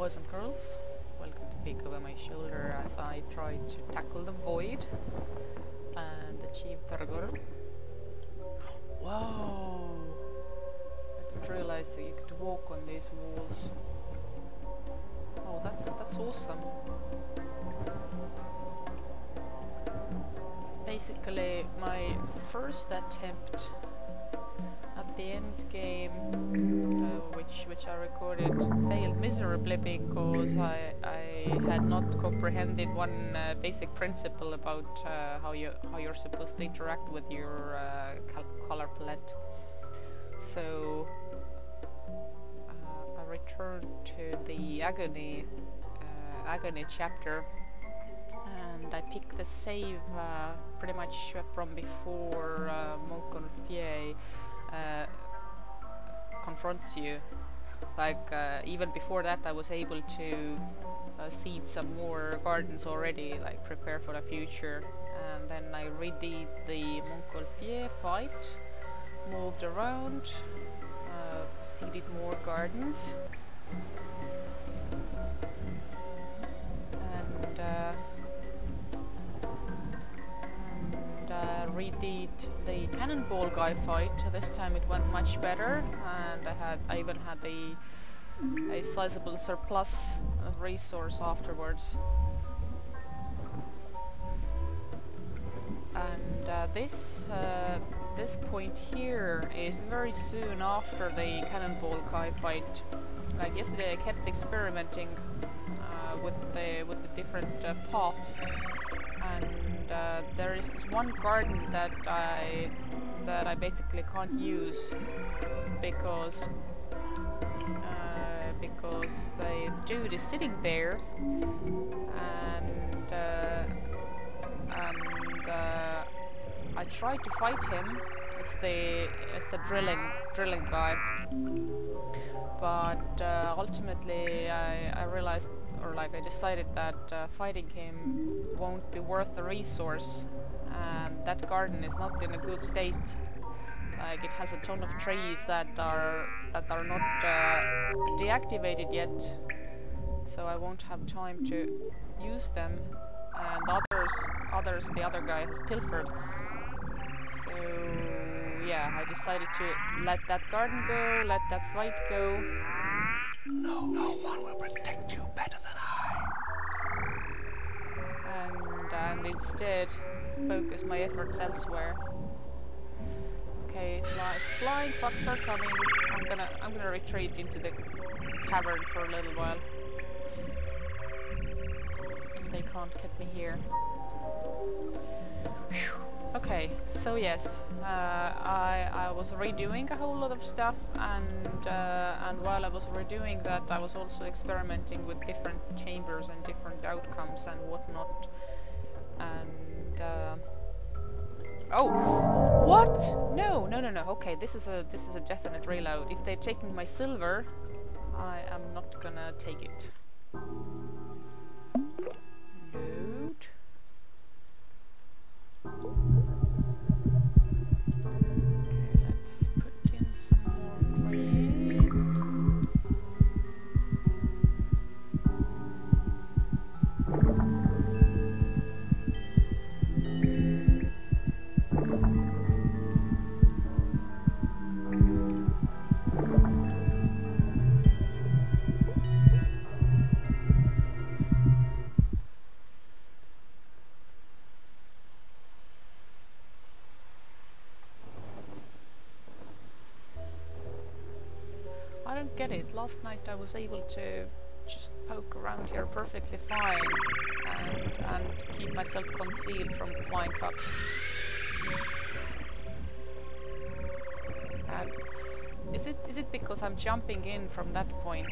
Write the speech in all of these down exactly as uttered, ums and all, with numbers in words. boys and girls, welcome to peek over my shoulder as I try to tackle the void and achieve Targor. Wow! I didn't realize that you could walk on these walls. Oh, that's that's awesome. Basically, my first attempt at the end game, uh, which which I recorded, failed miserably because I I had not comprehended one uh, basic principle about uh, how you how you're supposed to interact with your uh, color palette. So uh, I returned to the agony uh, agony chapter. And I picked the save uh, pretty much from before uh, Montgolfier uh, confronts you. Like, uh, even before that I was able to uh, seed some more gardens already, like prepare for the future. And then I redid the Montgolfier fight, moved around, uh, seeded more gardens. And... Uh, redid the cannonball guy fight. This time it went much better, and I had I even had a a sizable surplus of resource afterwards. And uh, this uh, this point here is very soon after the cannonball guy fight. Like yesterday, I kept experimenting uh, with the with the different uh, paths. And uh, there is this one garden that I that I basically can't use because uh, because the dude is sitting there, and uh, and uh, I tried to fight him. It's the it's the drilling drilling guy, but uh, ultimately I I realized. Or like I decided that uh, fighting him won't be worth the resource, and that garden is not in a good state. Like it has a ton of trees that are that are not uh, deactivated yet, so I won't have time to use them. And others, others, the other guy has pilfered. So yeah, I decided to let that garden go, let that fight go. No, no one will protect you better than I. And, and instead, focus my efforts elsewhere. Okay, fly, flying fox are coming. I'm gonna, I'm gonna retreat into the cavern for a little while. They can't get me here. Whew. Okay, so yes, uh, I, I was redoing a whole lot of stuff, and uh, and while I was redoing that, I was also experimenting with different chambers and different outcomes and whatnot. And uh, oh, what? No, no, no, no. Okay, this is a this is a definite reload. If they're taking my silver, I am not gonna take it. Loot. Get it. Last night I was able to just poke around here perfectly fine and, and keep myself concealed from the flying fox. And is it is it because I'm jumping in from that point?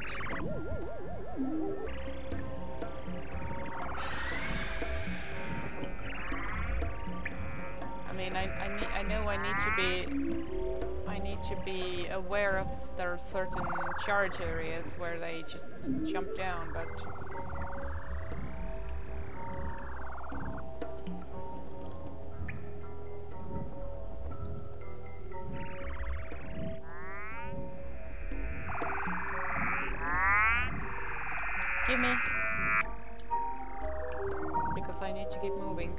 I mean, I I, ne I know I need to be. I need to be aware of there are certain charge areas where they just jump down, but... Give me. Because I need to keep moving.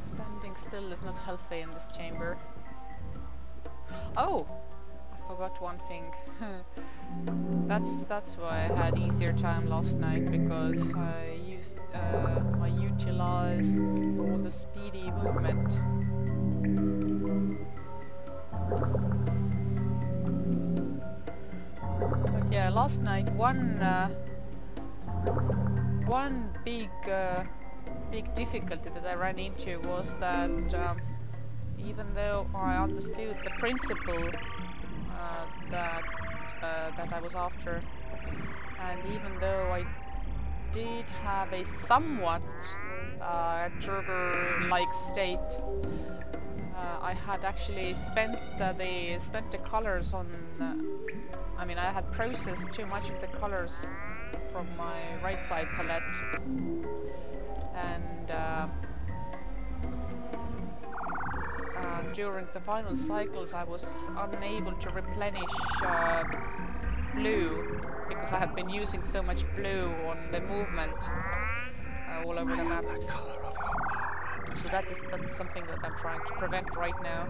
Standing still is not healthy in this chamber. Oh! I forgot one thing. that's that's why I had easier time last night, because I used uh, I utilized all the speedy movement. But yeah, last night one uh, one big uh, big difficulty that I ran into was that um, even though I understood the principle uh, that uh, that I was after, and even though I did have a somewhat uh, Gerber-like state, uh, I had actually spent uh, the spent the colors on. Uh, I mean, I had processed too much of the colors from my right side palette, and. Uh, Uh, during the final cycles I was unable to replenish uh, blue, because I had been using so much blue on the movement uh, all over the map. So that is, that is something that I'm trying to prevent right now.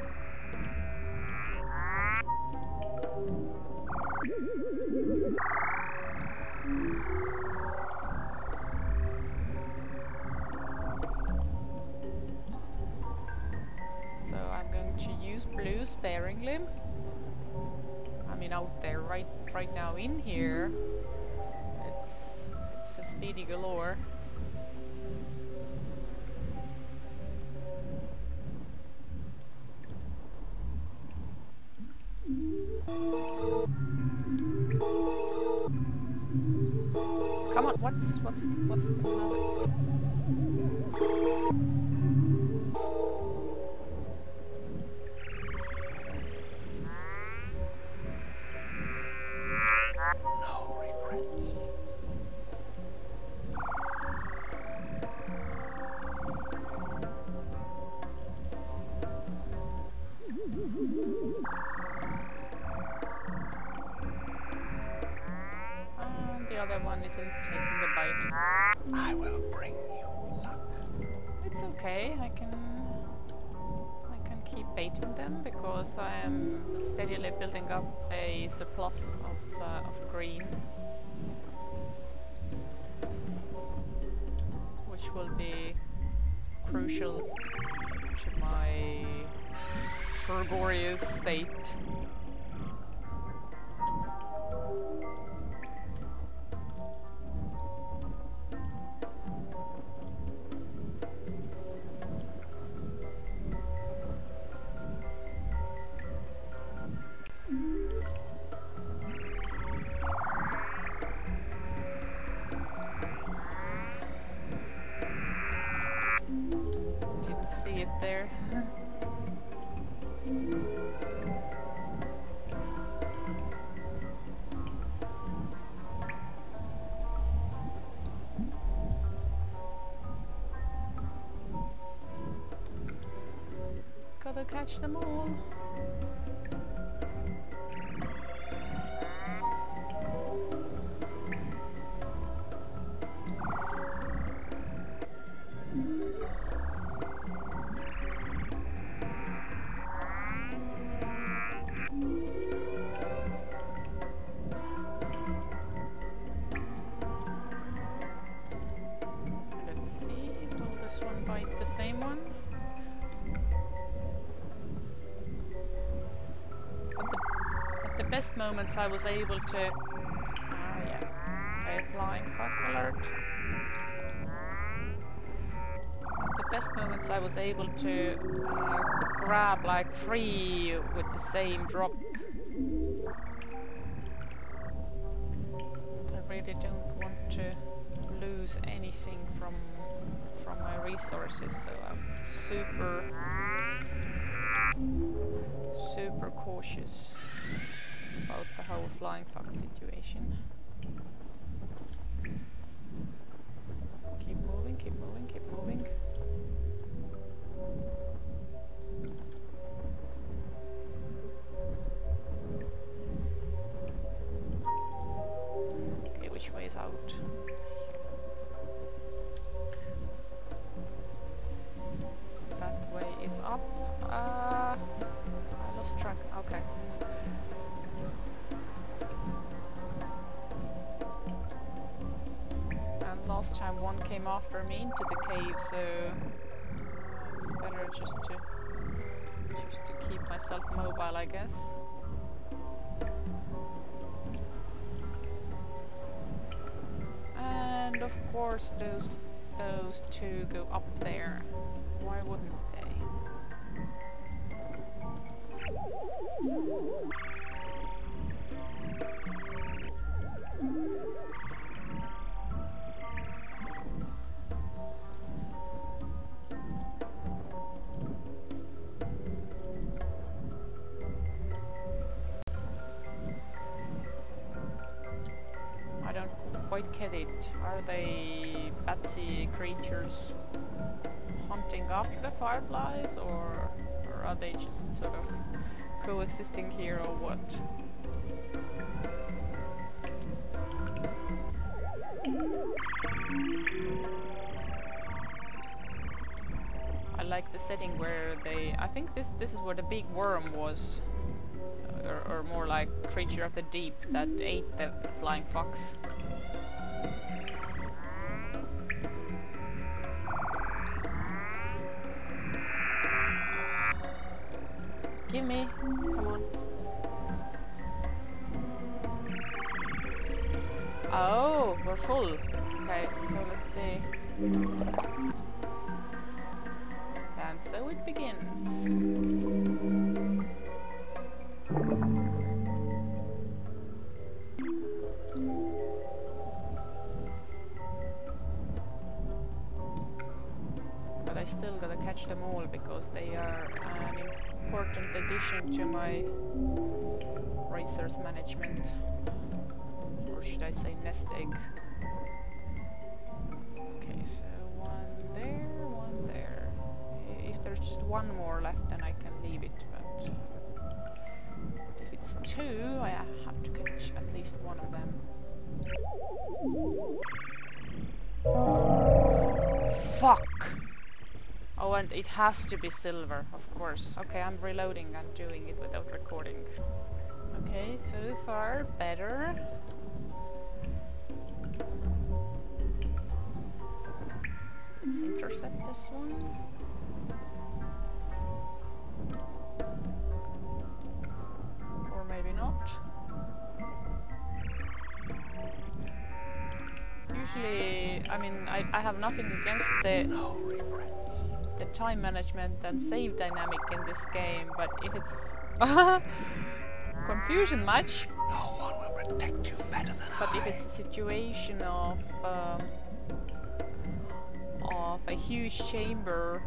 Blue sparingly. I mean, out there, right, right now in here, it's it's a speedy galore. Come on, what's what's what's the matter? I am steadily building up a surplus of, uh, of green, which will be crucial to my Turgorius state. Catch them all. Let's see, will this one bite the same one? Best moments I was able to. Oh yeah. Okay, flying fuck alert. At the best moments I was able to uh, grab like three with the same drop. I really don't want to lose anything from from my resources, so I'm super super cautious about the whole flying fuck situation. Keep moving, keep moving, keep moving. Okay. And last time one came after me into the cave, so it's better just to just to keep myself mobile, I guess. And of course those those two go up there. Why wouldn't they? I don't quite get it. Are they batsy creatures hunting after the fireflies, or, or are they just sort of coexisting here, or what? I like the setting where they... I think this this is where the big worm was, or, or more like creature of the deep that ate the flying fox. Give me, come on. Oh, we're full. Okay, so let's see. And so it begins. But I still gotta catch them all because they are an important important addition to my resource management, or should I say nest egg. Okay, so one there, one there. If there's just one more left, then I can leave it, but if it's two, I have to catch at least one of them. Fuck! Oh, and it has to be silver, of course. Okay, I'm reloading and doing it without recording. Okay, so far better. Let's intercept this one. Or maybe not. Usually, I mean, I, I have nothing against the... No regrets. The time management and save dynamic in this game, but if it's confusion match, no one will protect you better than but I. If it's a situation of um, of a huge chamber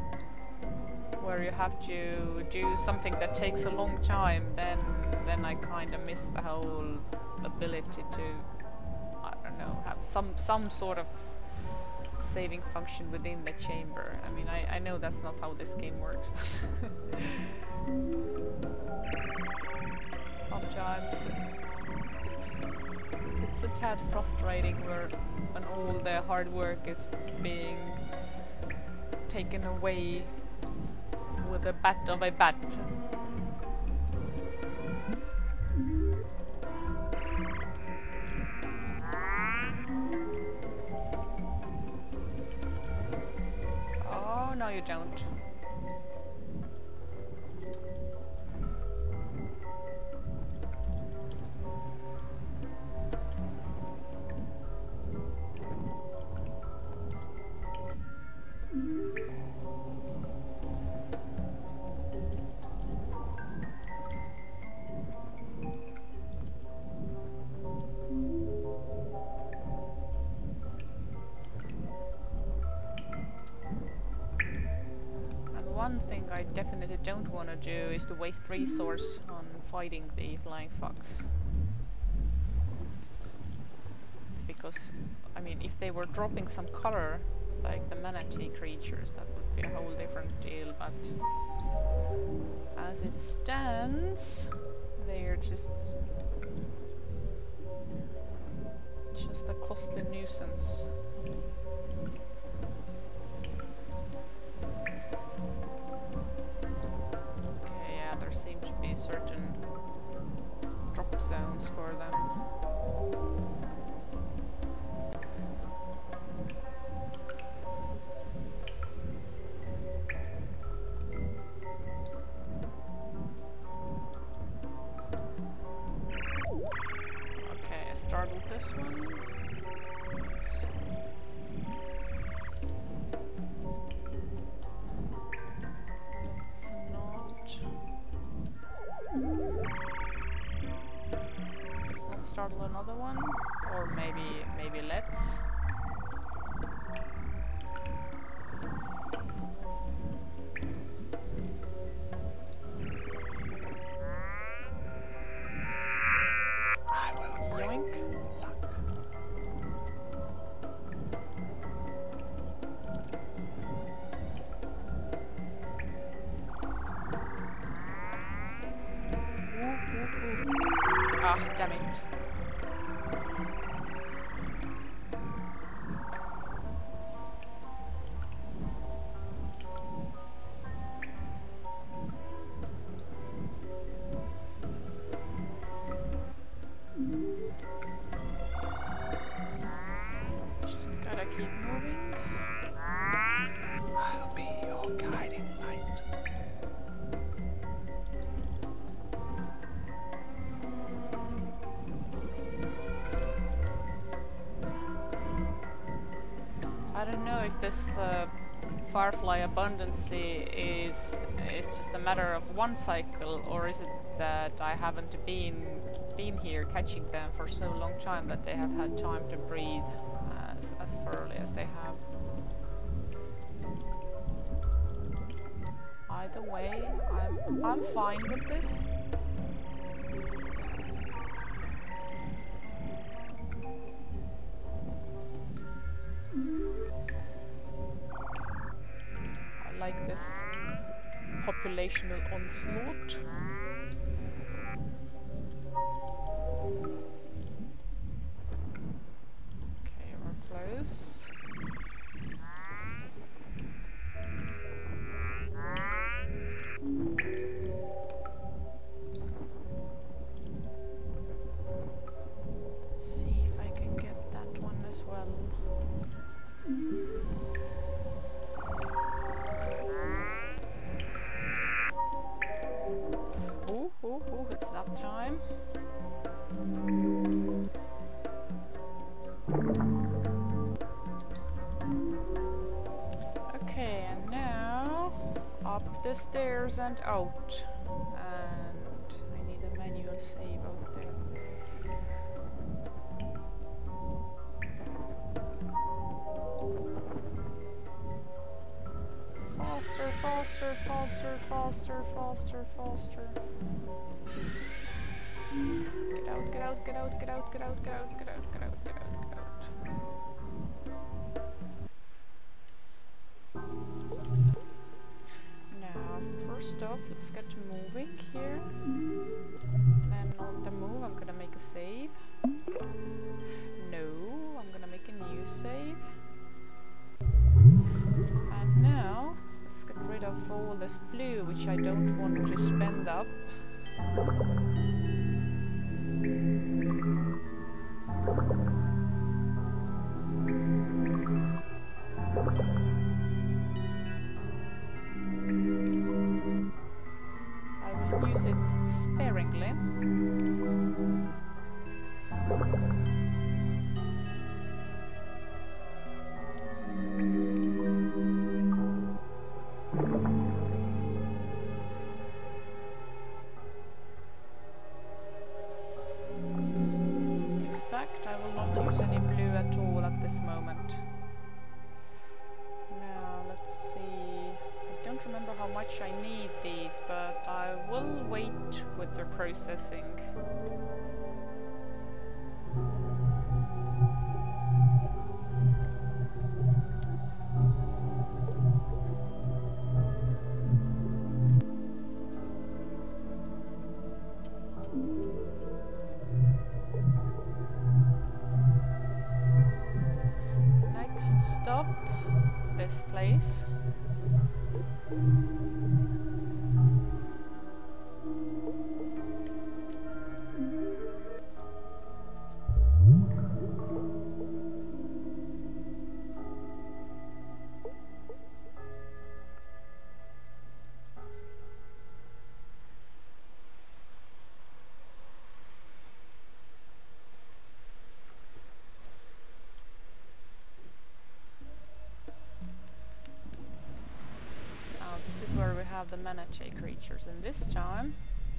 where you have to do something that takes a long time, then then I kind of miss the whole ability to, I don't know, have some some sort of saving function within the chamber. I mean, I, I know that's not how this game works, but sometimes it's it's a tad frustrating where when all the hard work is being taken away with a bat of a bat. No, you don't. Definitely don't want to do is to waste resource on fighting the flying fox, because I mean if they were dropping some color like the manatee creatures, that would be a whole different deal, but as it stands they're just just a costly nuisance. Certain sounds for them. This uh, firefly abundancy is is just a matter of one cycle, or is it that I haven't been been here catching them for so long time that they have had time to breathe as, as thoroughly as they have? Either way, I'm I'm fine with this. Populational onslaught. Okay, we're close. Let's see if I can get that one as well. Time. Okay, and now up the stairs and out. And I need a manual save out there. Faster, faster, faster, faster, faster, faster. Get out, get out, get out, get out, get out, get out, get out, get out, get out, get out. Now, first off, let's get moving here. Then on the move, I'm gonna make a save. No, I'm gonna make a new save. And now, let's get rid of all this blue, which I don't want to spend up. Processing. Next stop, this place. Thank you. have the Manatee creatures, and this time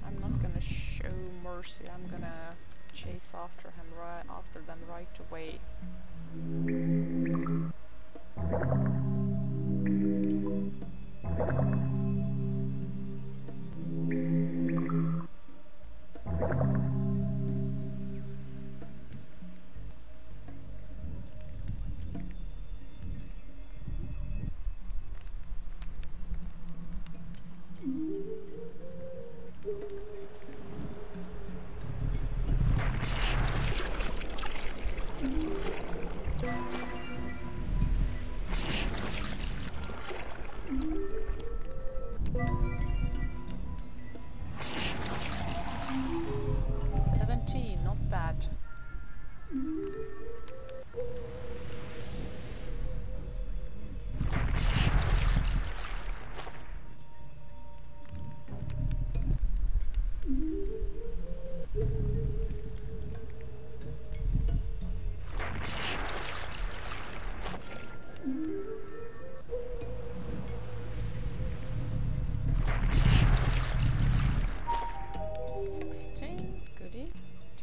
I'm not gonna show mercy. I'm gonna chase after him right after them right away.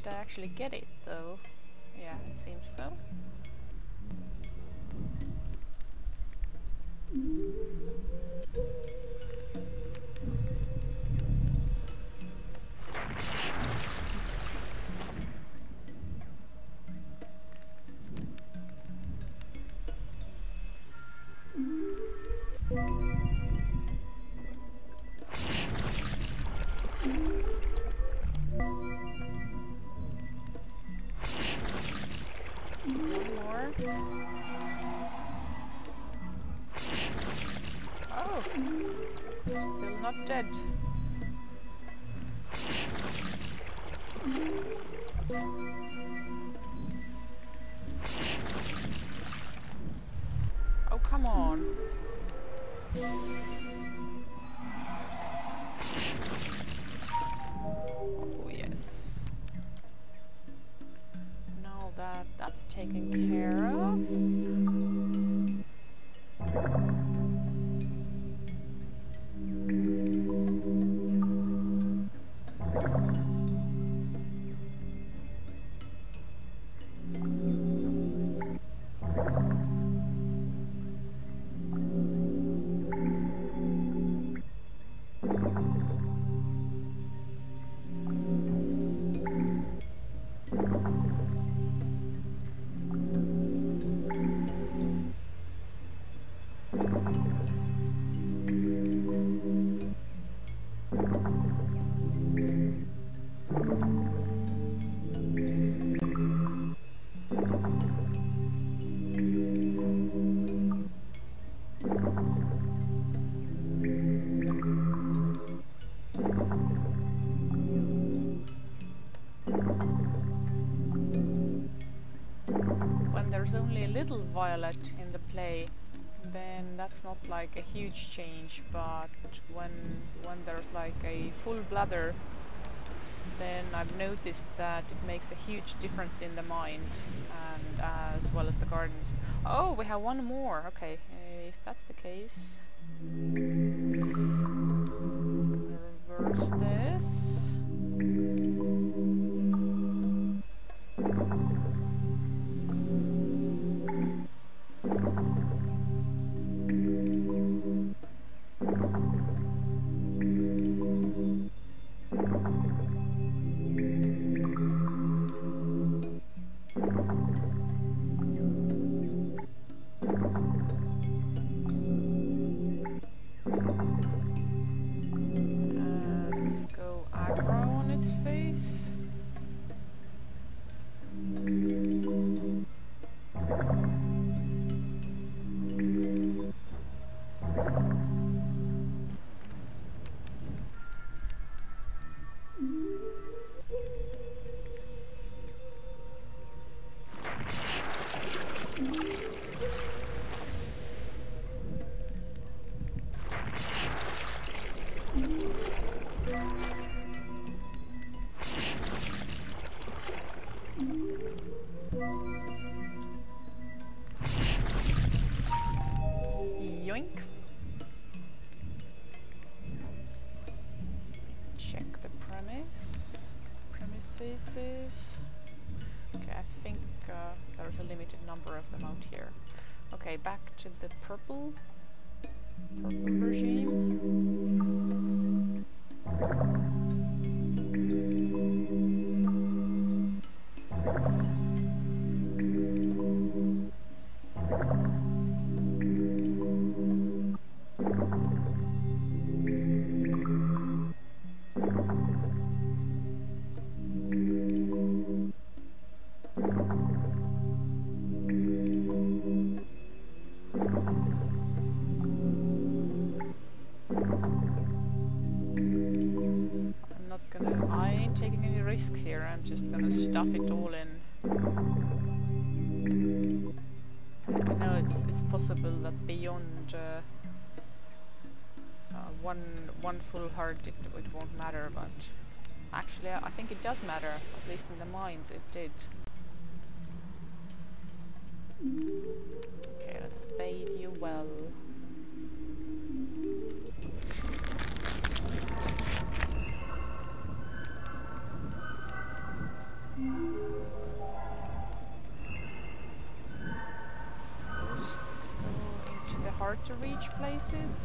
Actually get it though. Yeah, it seems so. Dead. Oh, come on. Oh, yes. Now that that's taken care of. Little violet in the play, then that's not like a huge change, but when when there's like a full bladder, then I've noticed that it makes a huge difference in the minds and uh, as well as the gardens. Oh, we have one more. Okay, uh, if that's the case, reverse this. diseases. Okay, I think uh, there's a limited number of them out here. Okay, back to the purple, purple regime. One full heart, it, it won't matter, but actually I think it does matter, at least in the mines it did. Okay, let's bathe you well. First, let's go into the hard to reach places.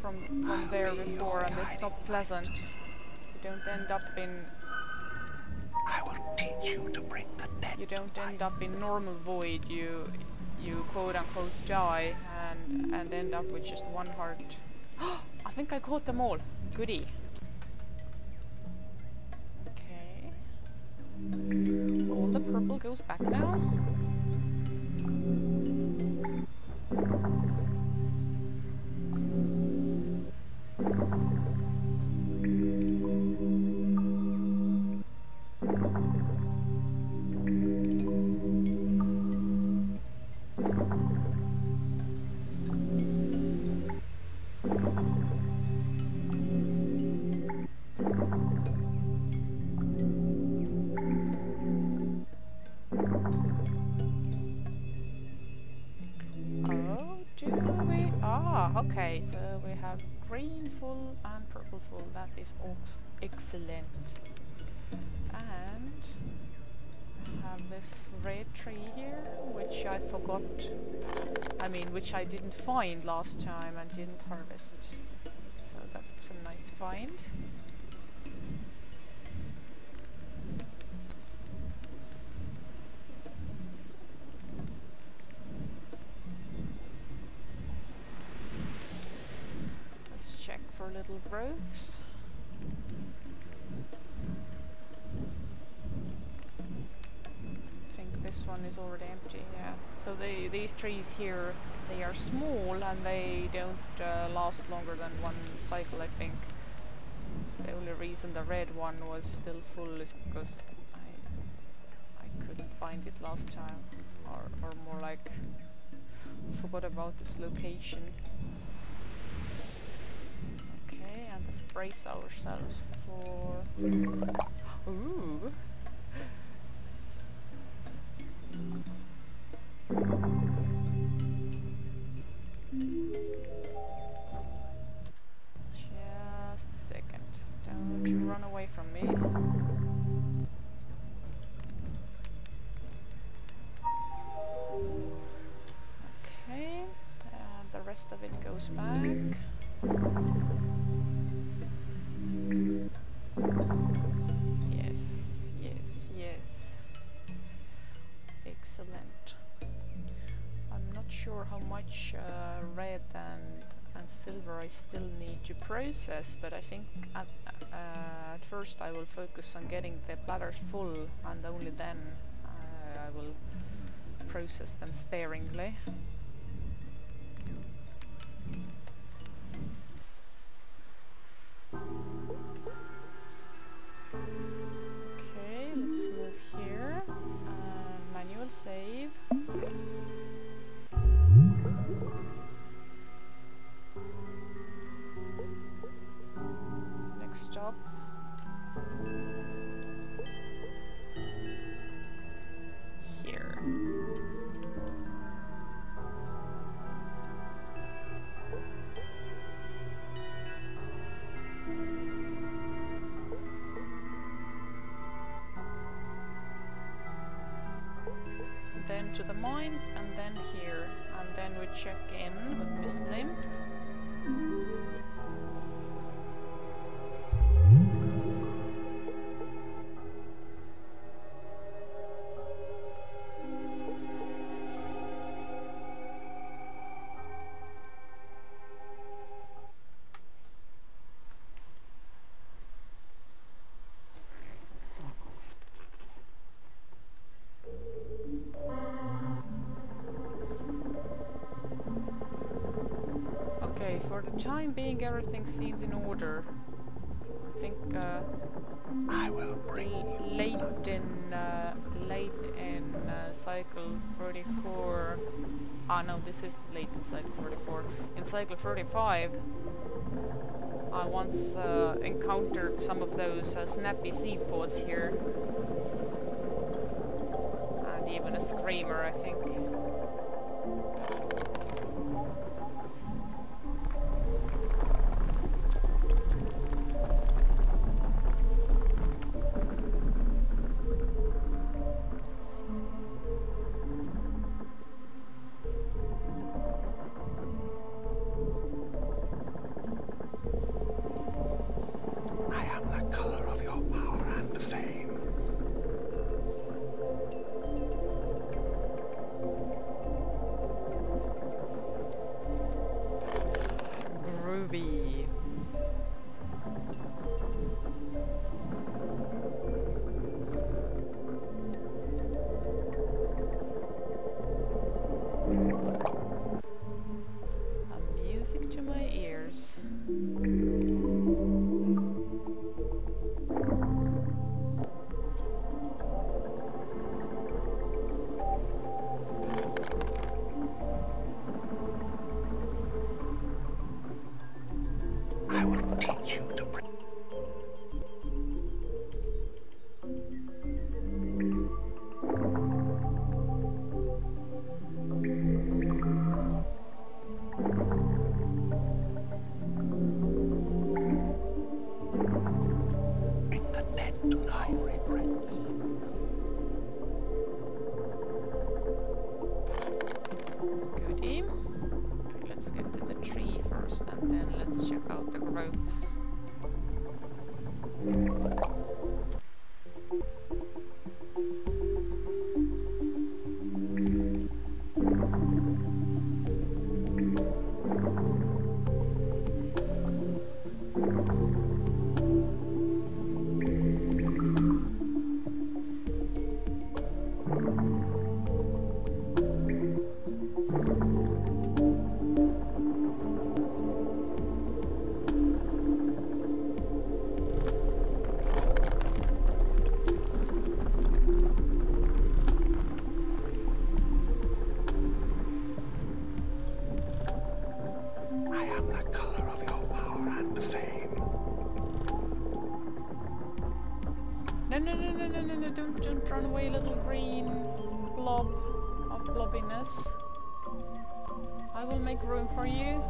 From, from there before, and it's not pleasant. You don't end up in. I will teach you to bring the dead. You don't end up in normal void. You, you quote unquote die, and and end up with just one heart. I think I caught them all. Goody. Okay. All the purple goes back now. Green full and purple full, that is excellent. And I have this red tree here, which I forgot, I mean, which I didn't find last time and didn't harvest. So that was a nice find. Little growths. I think this one is already empty, yeah. So they, these trees here, they are small and they don't uh, last longer than one cycle, I think. The only reason the red one was still full is because I, I couldn't find it last time, or, or more like forgot about its location. Let's brace ourselves for... Ooh! Just a second. Don't you run away from me. rest of it goes back. Yes, yes, yes. Excellent. I'm not sure how much uh, red and and silver I still need to process, but I think at, uh, at first I will focus on getting the platters full, and only then uh, I will process them sparingly. Okay, let's move here. Uh, manual save. Next stop. Here. Then to the mines, and then here, and then we check in with Miss Limp. Time being, everything seems in order. I think uh, I will bring late you in uh, late in uh, cycle thirty-four. Ah no, this is late in cycle thirty-four. In cycle thirty-five, I once uh, encountered some of those uh, snappy seed pods here, and even a screamer, I think. I will make room for you.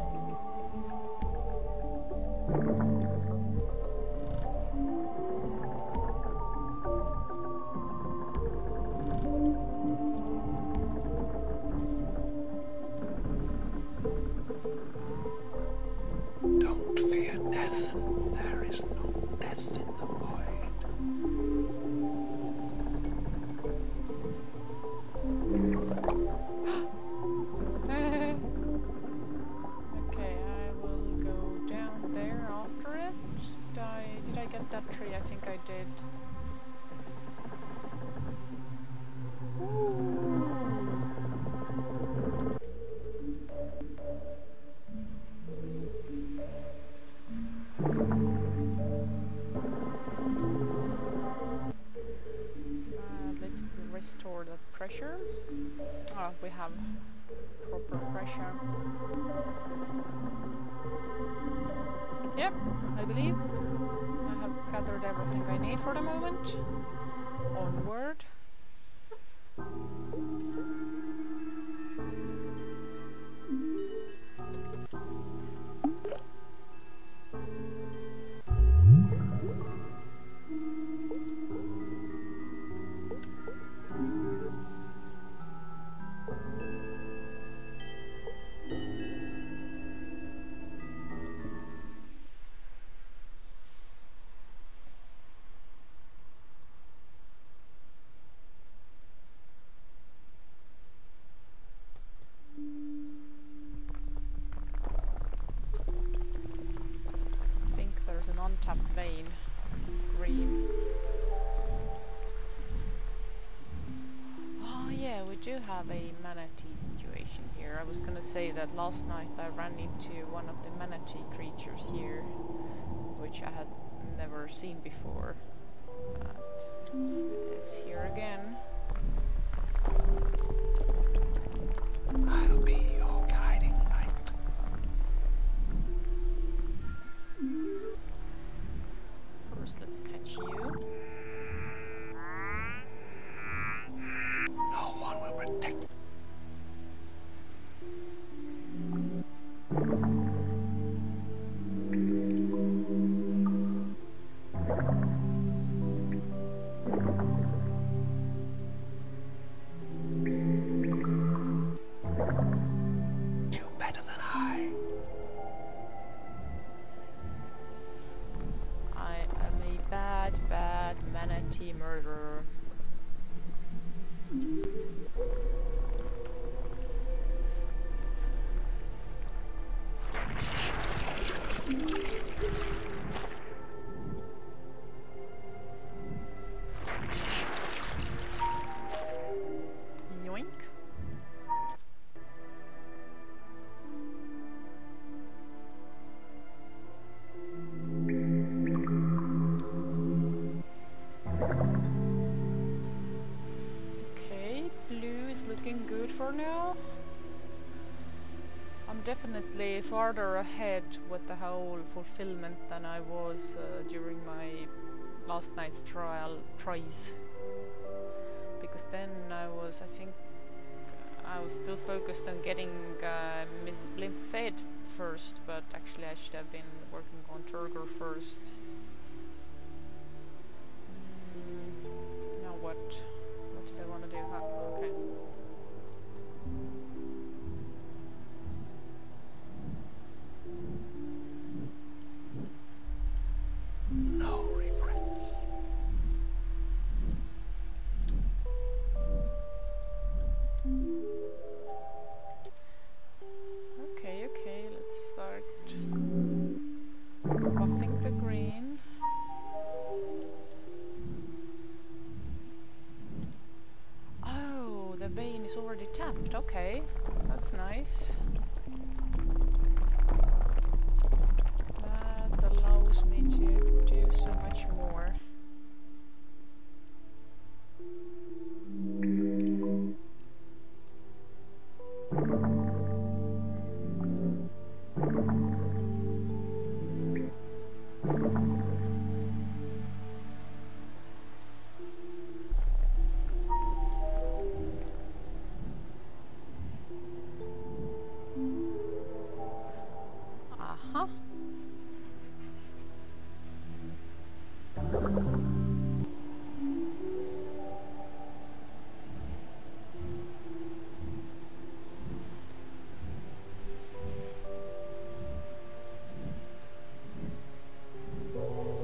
we have proper pressure. Yep, I believe I have gathered everything I need for the moment. Onward. Untapped vein of green. Oh yeah, we do have a manatee situation here. I was gonna say that last night I ran into one of the manatee creatures here, which I had never seen before. It's, it's here again. I'll be your guiding light. First, let's catch you. No one will protect. Definitely farther ahead with the whole fulfillment than I was uh, during my last night's trial tries, because then I was, I think, I was still focused on getting uh, Miss Blimp fed first, but actually I should have been working on Turger first. Mm, now what? What did I want to do? Oh, okay. No regrets. Okay, okay, let's start buffing the green. Oh, the vein is already tapped, okay, that's nice. Me to do so much more. Oh.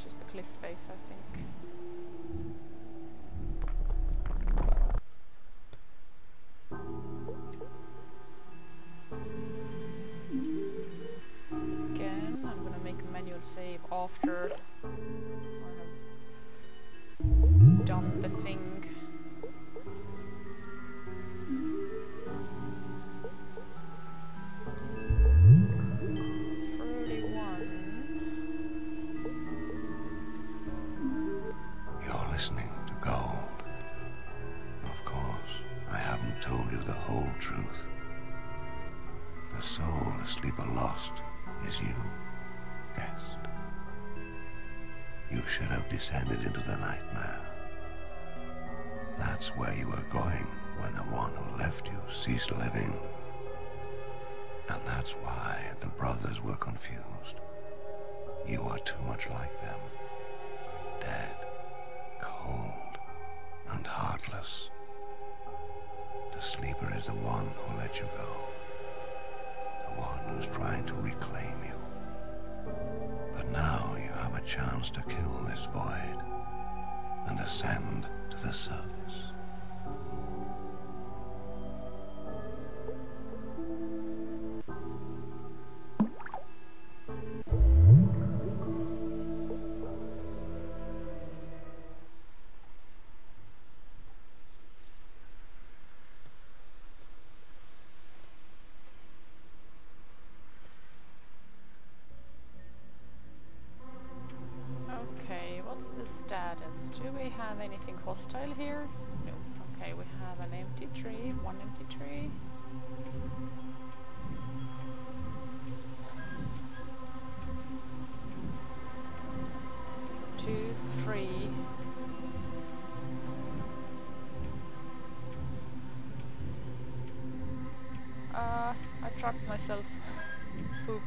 That's just the cliff face, I think. Again, I'm gonna make a manual save after I have done the thing. What's the status? Do we have anything hostile here? No. Okay, we have an empty tree, one empty tree. Two, three. Uh, I trapped myself. Poop.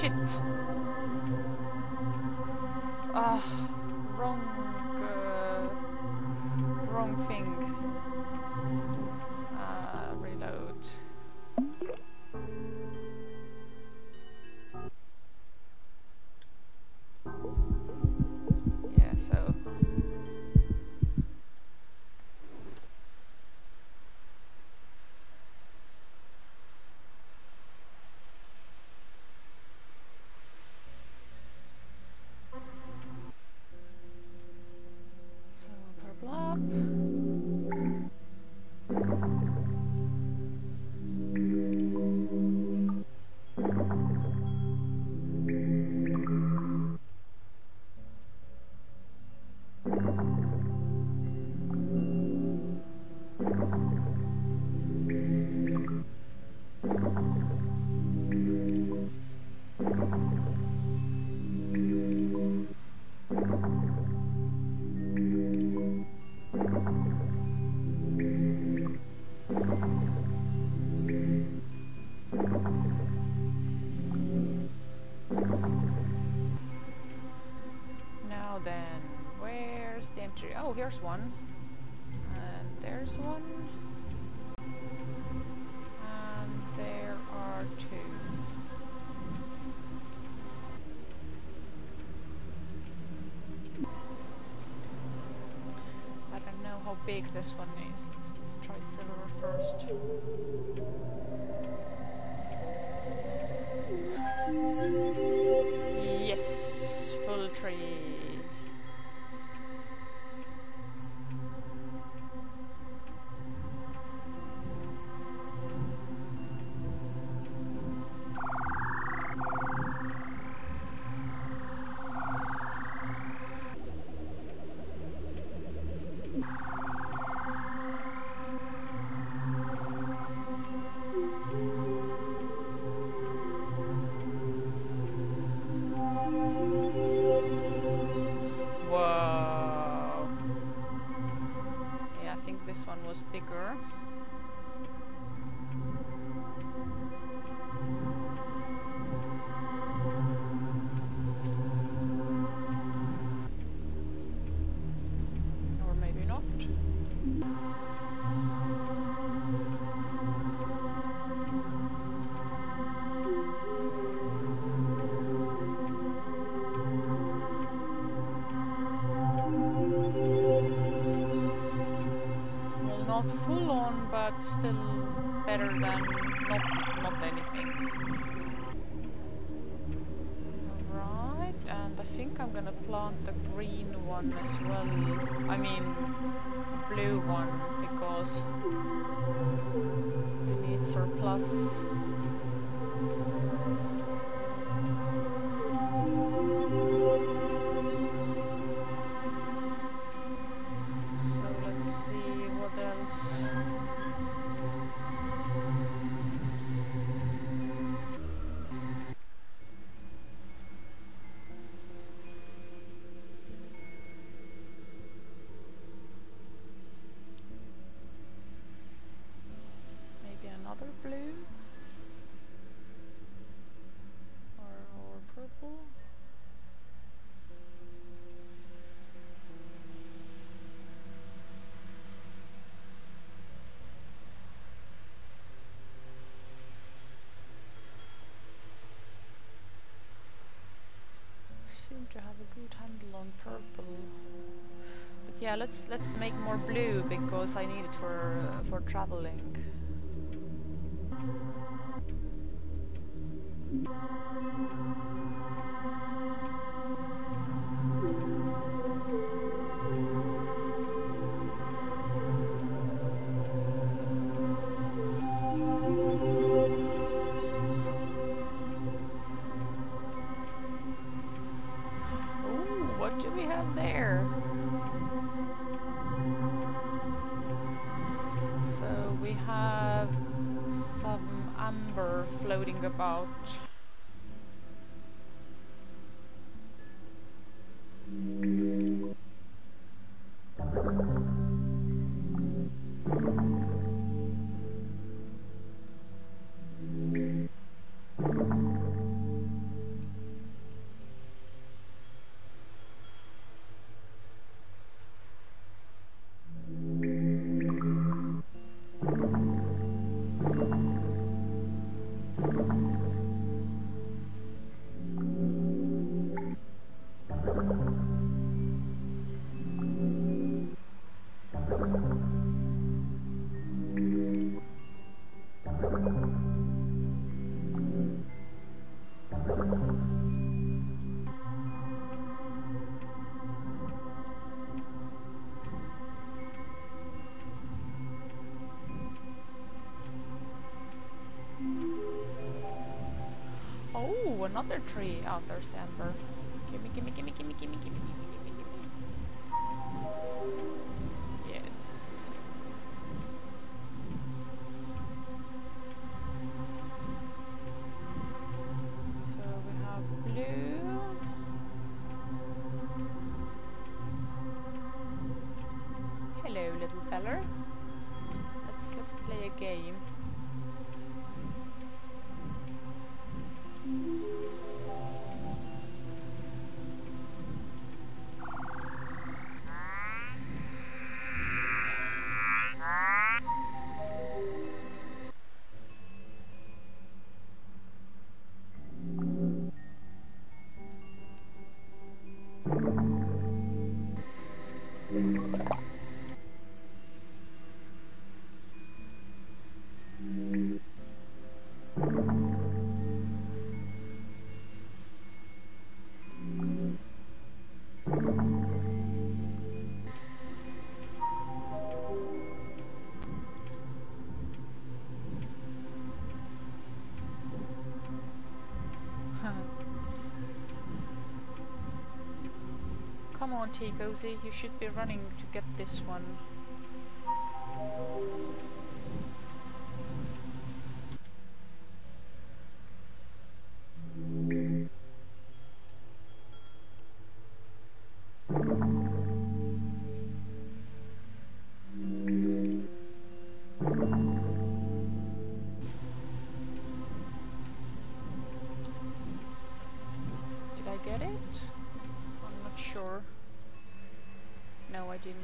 Shit. Ah, uh, wrong, uh, wrong thing. Ah, uh, reload. Yeah, so. then, where's the entry? Oh, here's one. And there's one. And there are two. I don't know how big this one is. Let's, let's try silver first. Yes, full tree. Full on, but still better than not, not anything. Alright, and I think I'm gonna plant the green one as well. I mean, the blue one, because we need surplus. To have a good handle on purple, but yeah, let's let's make more blue because I need it for uh, for traveling. Another tree out there, Amber. Gimme, gimme, gimme, gimme, gimme, gimme, gimme, gimme, gimme. Yes. So we have blue. Hello, little feller. Let's let's play a game. Come on, T-Gozy, you should be running to get this one. Did I get it? I'm not sure. No, I didn't.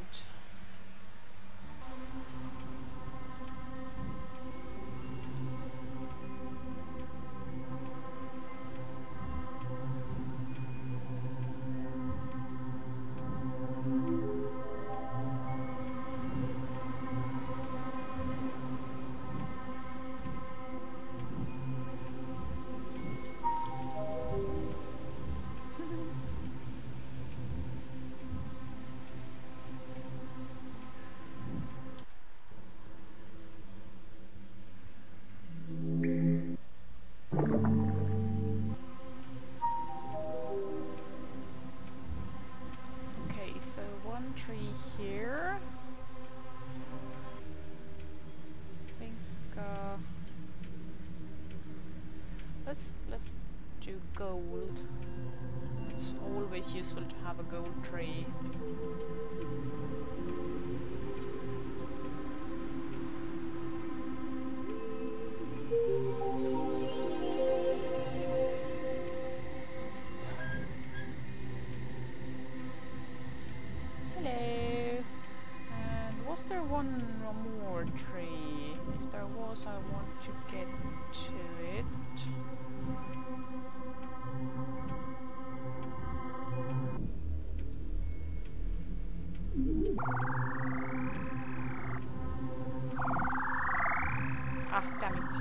Tree here. I think uh, let's let's do gold. It's always useful to have a gold tree. One more tree. If there was, I want to get to it. Ah, damn it.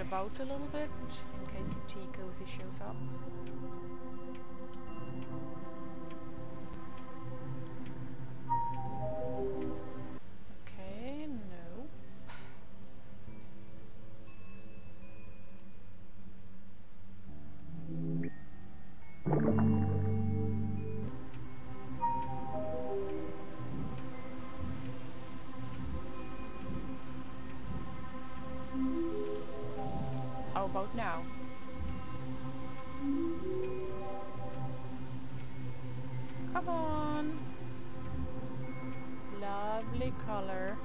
About a little bit in case the T-Gozy shows up. Okay, no. About now. Come on. Lovely color.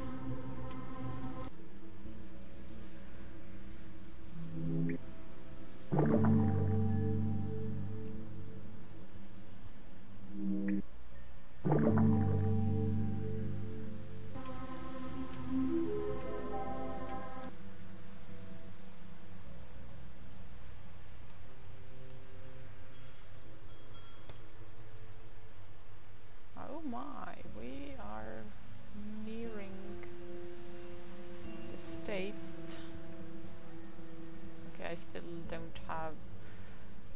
My, we are nearing the state. Okay, I still don't have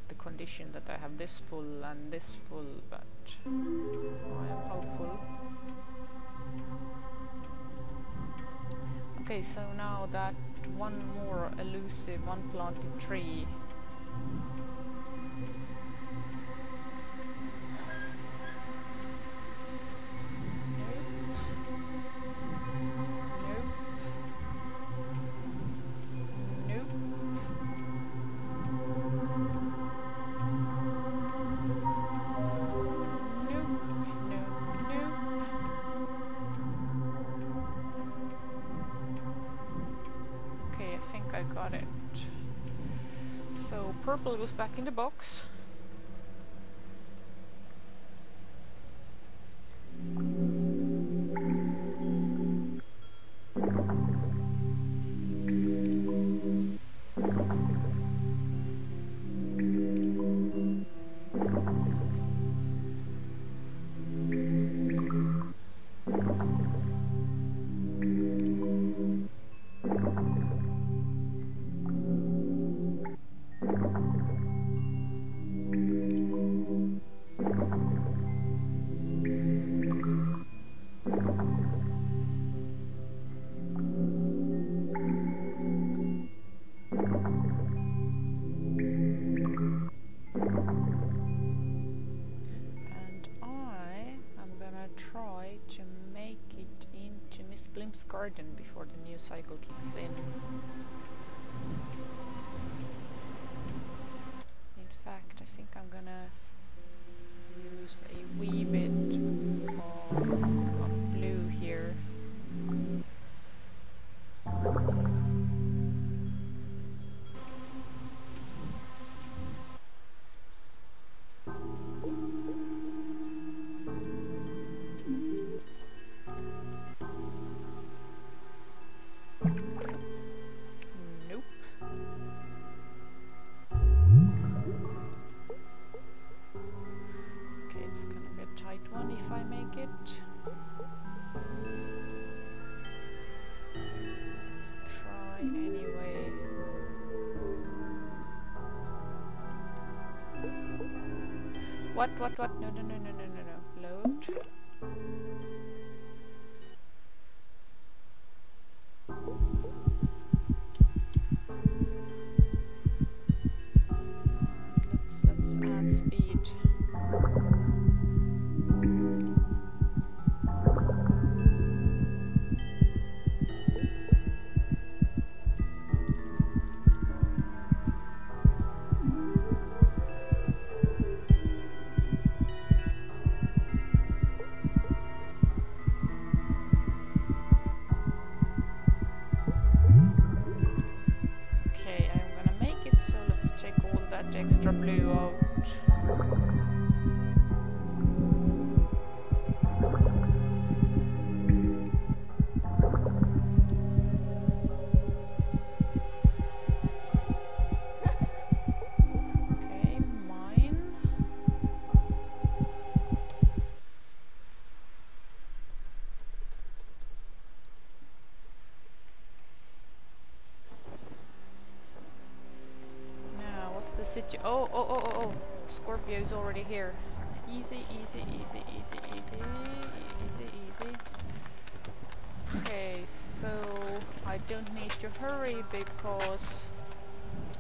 the condition that I have this full and this full, but I am hopeful. Okay, so now that one more elusive, unplanted tree. purple goes back in the box. Garden before the new cycle kicks in. In fact, I think I'm gonna use a wee bit of, of blue here. What, what, what? No, no, no, no, no, no, no. Load. Let's, let's add speed. Oh, oh, oh, oh, oh, Scorpio is already here. Easy, easy, easy, easy, easy, easy, easy. Okay, so I don't need to hurry because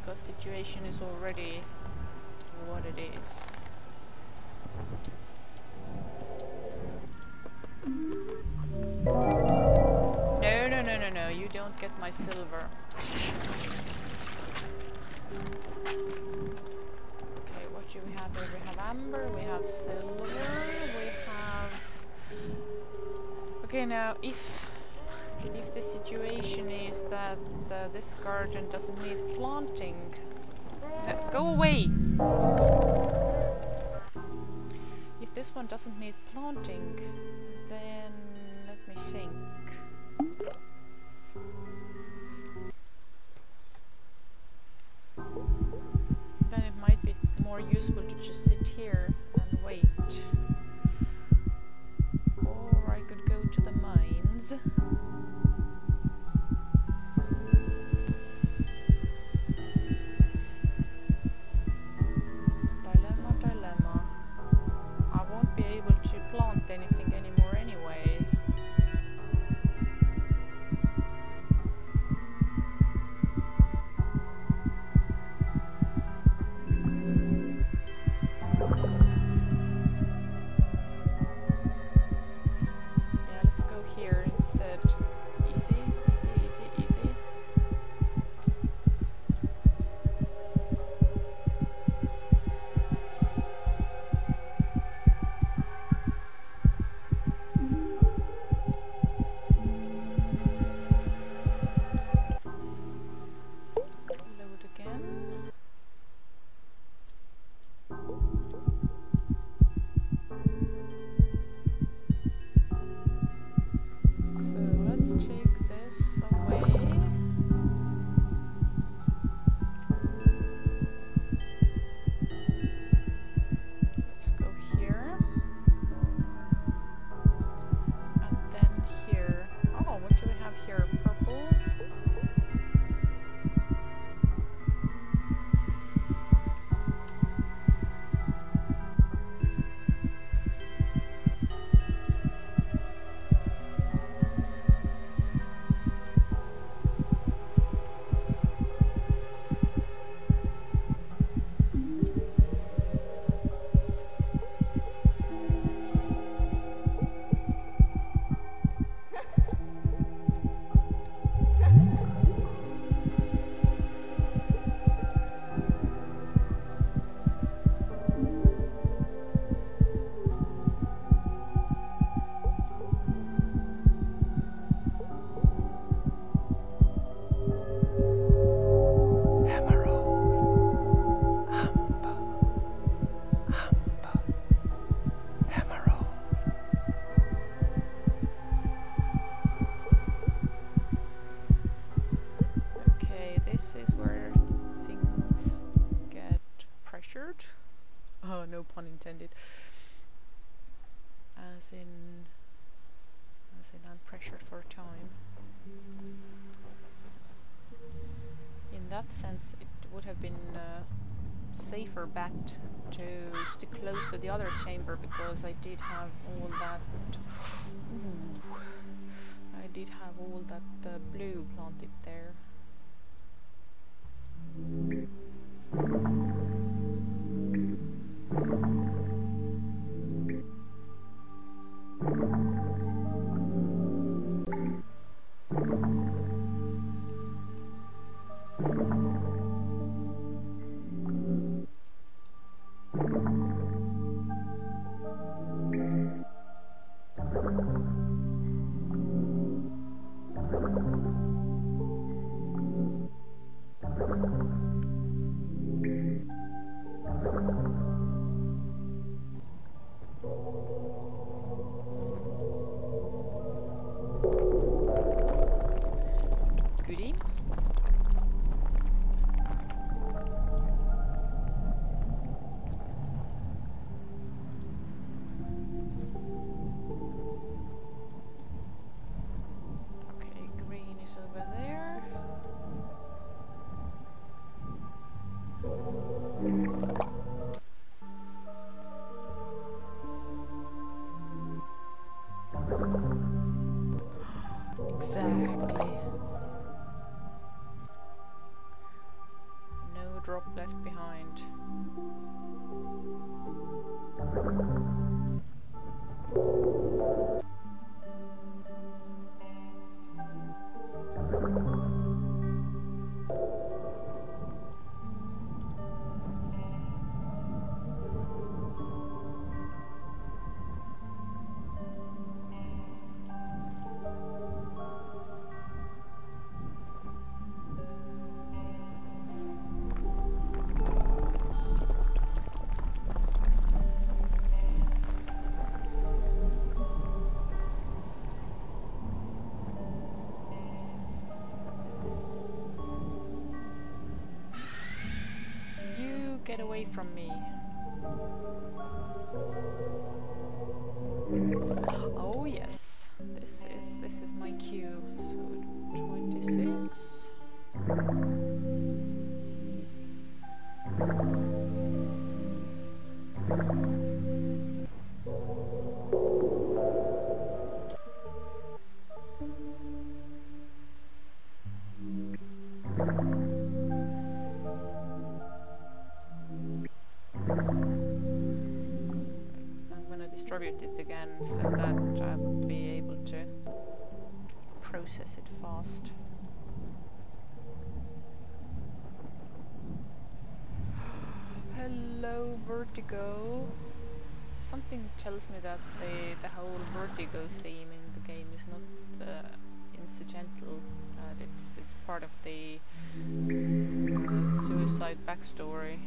the situation is already what it is. No, no, no, no, no, you don't get my silver. Okay, what do we have there? We have amber, we have silver, we have... Okay, now, if if the situation is that uh, this garden doesn't need planting... Uh, go away! If this one doesn't need planting, then... let me think... Then it might be more useful to just sit here and wait. Or I could go to the mines. Dilemma, dilemma. I won't be able to plant anything anymore anyway. Thank you. captured. Oh, no pun intended. As in, as in I'm pressured for a time. In that sense, it would have been a safer bet to stick close to the other chamber, because I did have all that... Ooh, I did have all that uh, blue planted there. Get away from me. Oh yes, this is this is my cue. So twenty-six. Distribute it again so that I would be able to process it fast. Hello, Vertigo. Something tells me that the the whole Vertigo theme in the game is not uh, incidental. Uh, it's it's part of the uh, suicide backstory.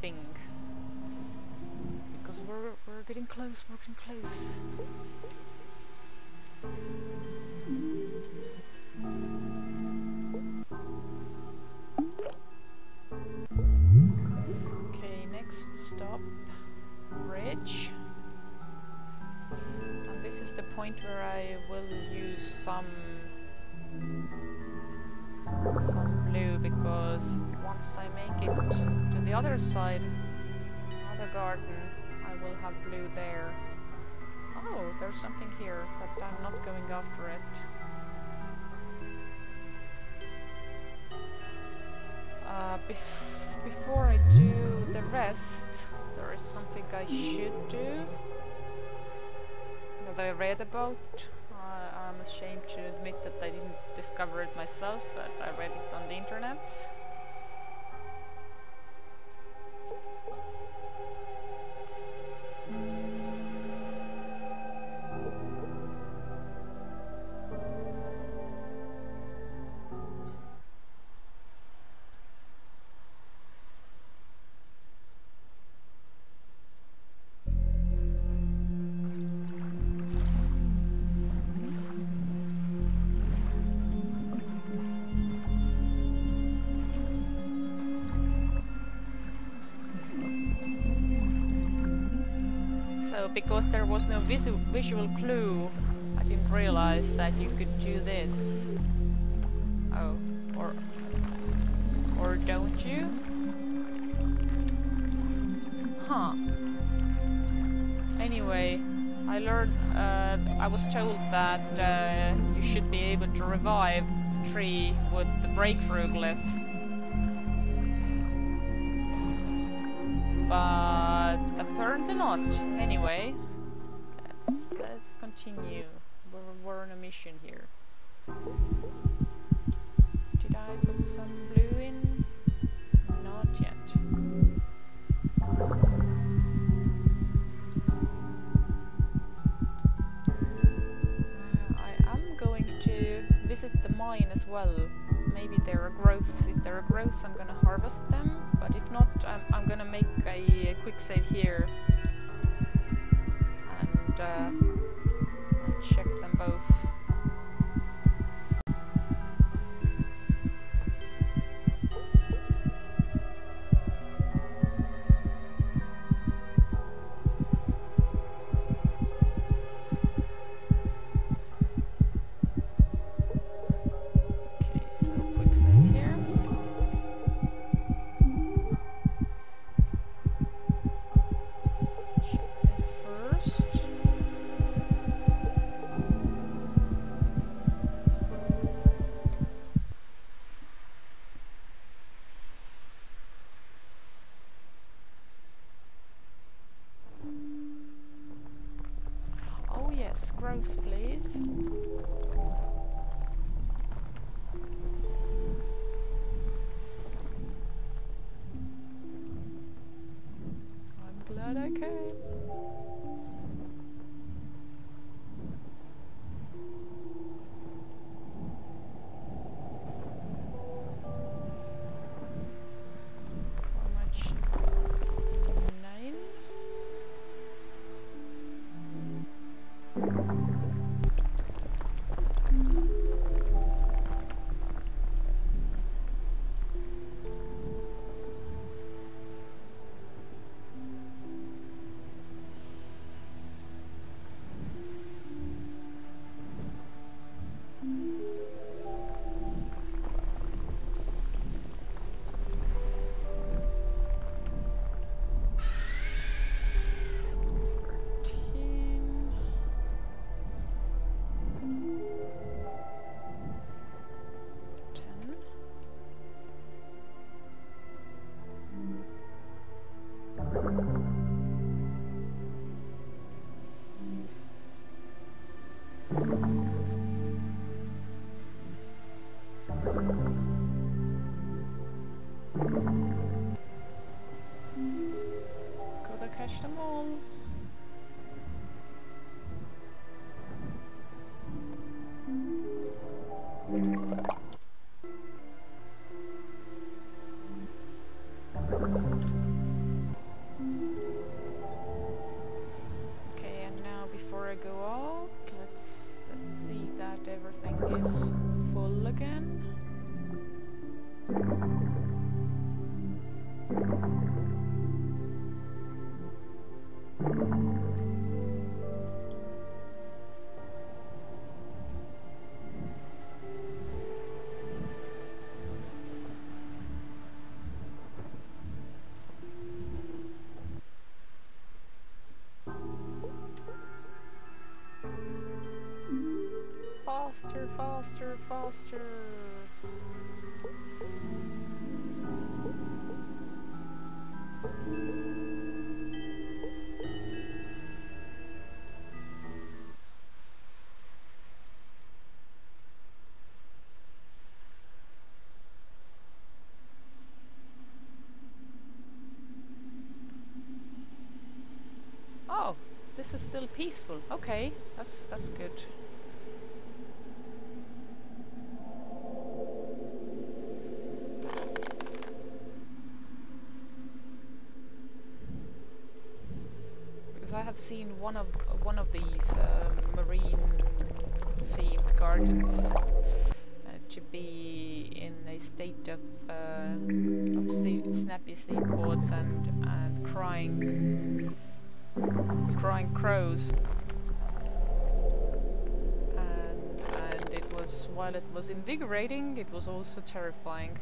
thing. Because we're, we're getting close, we're getting close. Okay, next stop, bridge. And this is the point where I will use some some blue, because once I make it to the other side, other garden, I will have blue there. Oh, there's something here, but I'm not going after it. Uh, bef before I do the rest, there is something I should do that I read about. Uh, I'm ashamed to admit that I didn't discover it myself, but I read it on the internet. Because there was no visu visual clue, I didn't realize that you could do this. Oh, or... or don't you? Huh. Anyway, I learned... Uh, I was told that uh, you should be able to revive the tree with the breakthrough glyph. But... apparently not. Anyway, let's let's continue. We're, we're on a mission here. Did I put some blue in? Not yet. I am going to visit the mine as well. Maybe there are growths. If there are growths, I'm gonna harvest them. But if not, I'm, I'm gonna make a, a quick save here and uh, check them both. Growths, please. I'm glad I came. Thank you. Foster, Foster, Foster. Oh, this is still peaceful. Okay, that's that's good. I've seen one of uh, one of these uh, marine-themed gardens uh, to be in a state of uh, of sleep, snappy sleepboards and and crying crying crows. And and it was, while it was invigorating, it was also terrifying.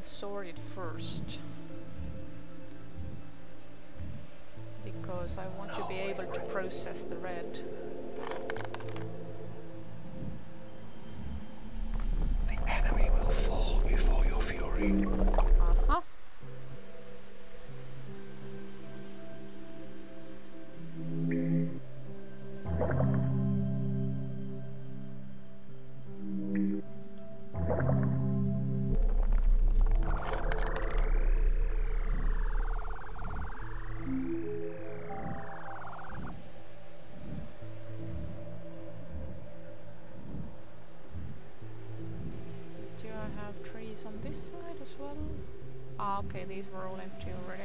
Sorted first, because I want to be able to process the red. The enemy will fall before your fury. Uh-huh. On this side as well. Ah, okay, these were all empty already.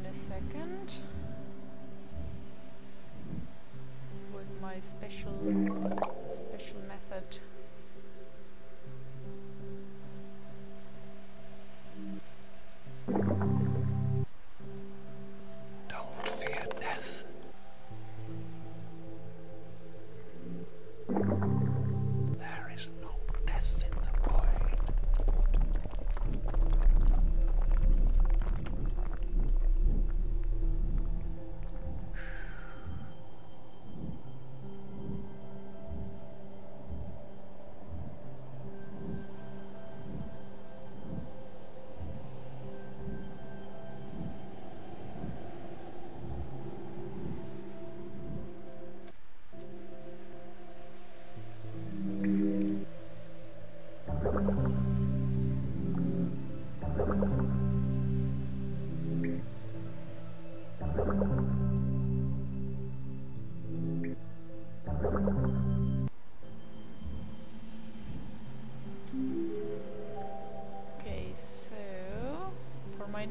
In a second with my special special method.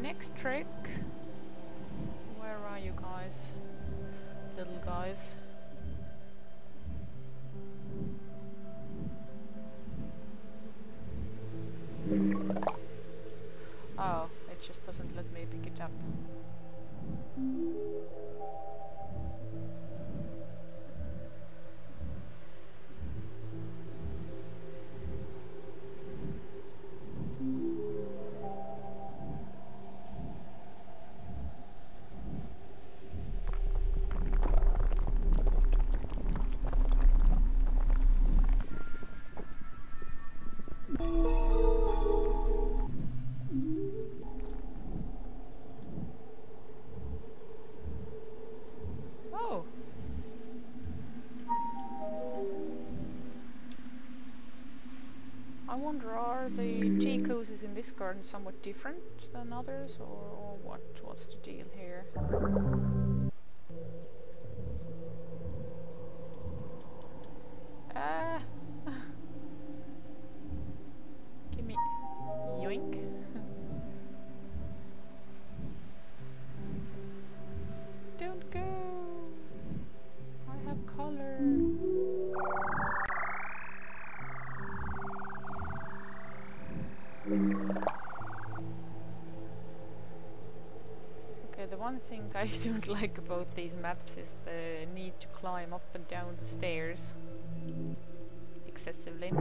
Next trick, where are you guys? little guys. Oh, it just doesn't let me pick it up. I wonder, are the tea cozies in this garden somewhat different than others, or, or what? What's the deal here? Ah! Give me yoink. Don't go! I have color. One thing I don't like about these maps is the need to climb up and down the stairs excessively.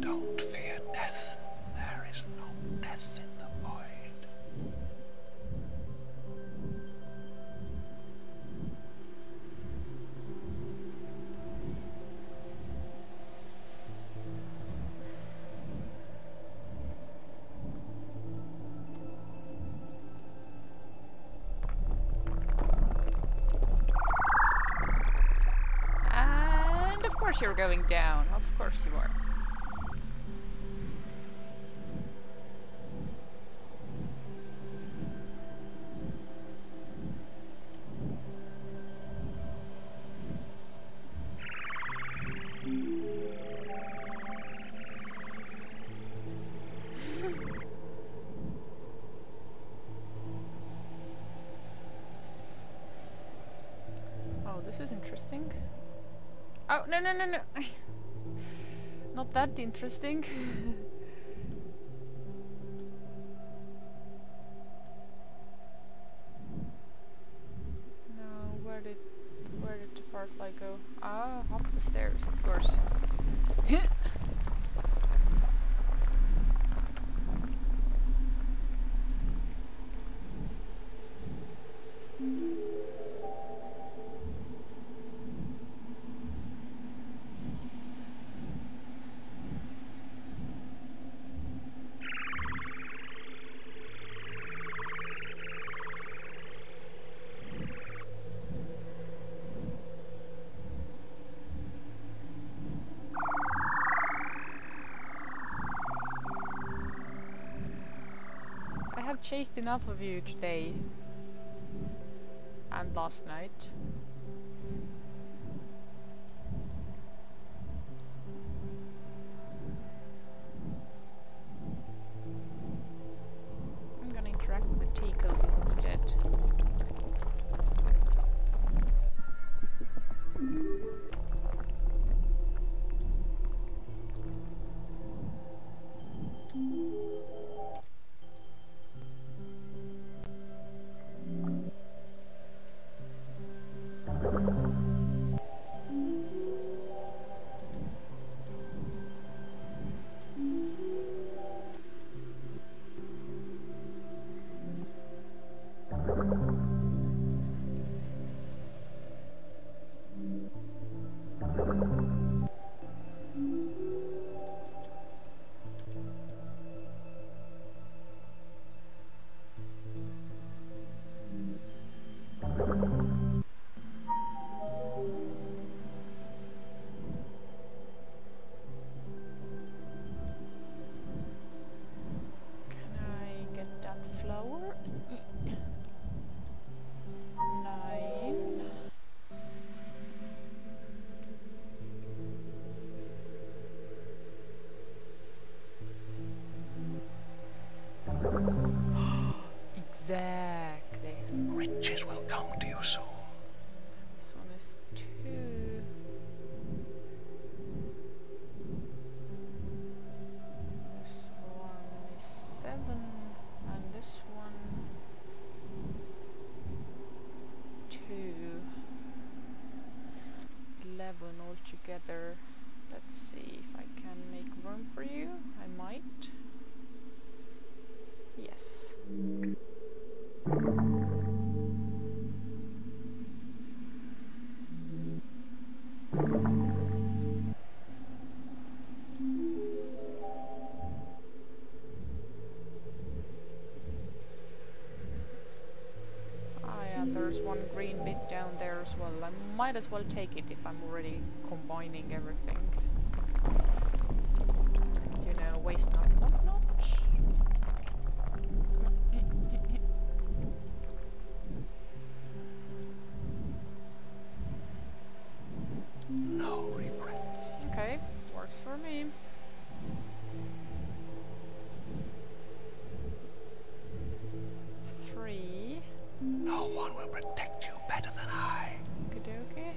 Don't fear death. There is no death in the void. You're going down, of course you are. Oh, this is interesting. Oh, no, no, no, no. Not that interesting. No, where did where did the firefly go? Ah, up the stairs, of course. I chased enough of you today and last night. I'm gonna interact with the tea cozies instead. I might as well take it if I'm already combining everything. You know, waste not, not, not. No regrets. Okay, works for me. Three. No one will protect you better than I. Okay, okay.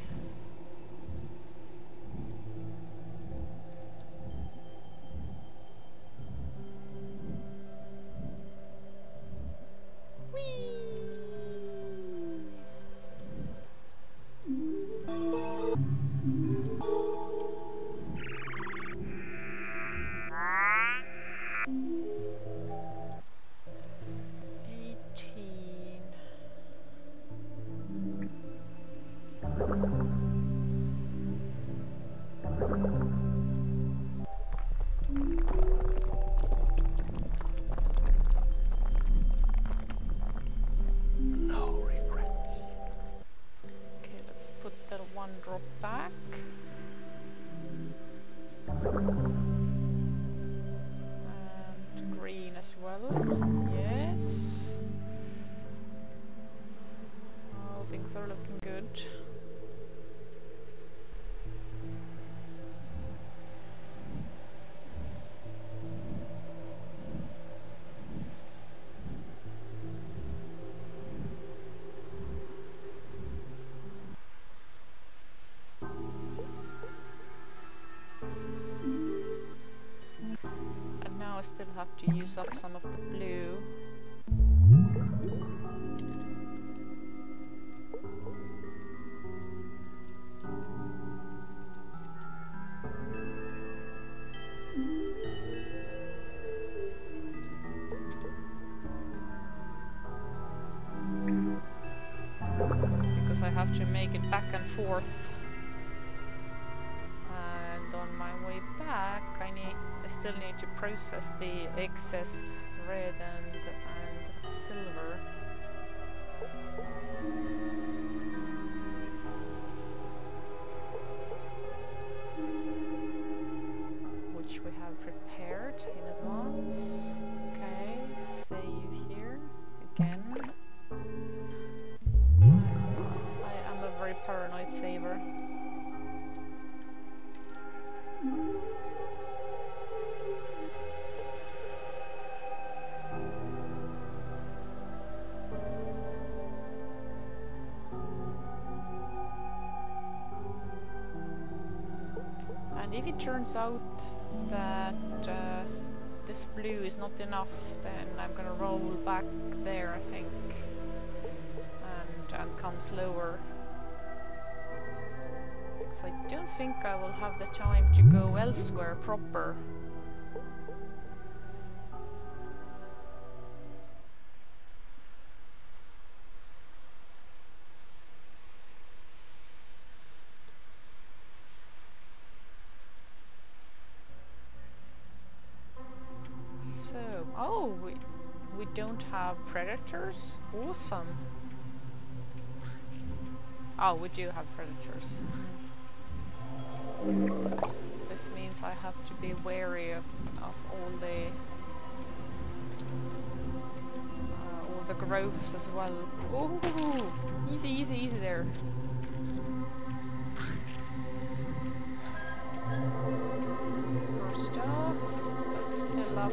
I still have to use up some of the blue. Because I have to make it back and forth. Still need to process the excess red and, and silver. Which we have prepared in advance. Okay, save here again. I am a very paranoid saver. Turns out that uh, this blue is not enough, then I'm gonna roll back there, I think, and, and come slower. Because I don't think I will have the time to go elsewhere proper. Oh, we, we don't have predators? Awesome. Oh, we do have predators. This means I have to be wary of, of all the uh, all the growths as well. Oh, easy, easy, easy there. First off, let's fill up.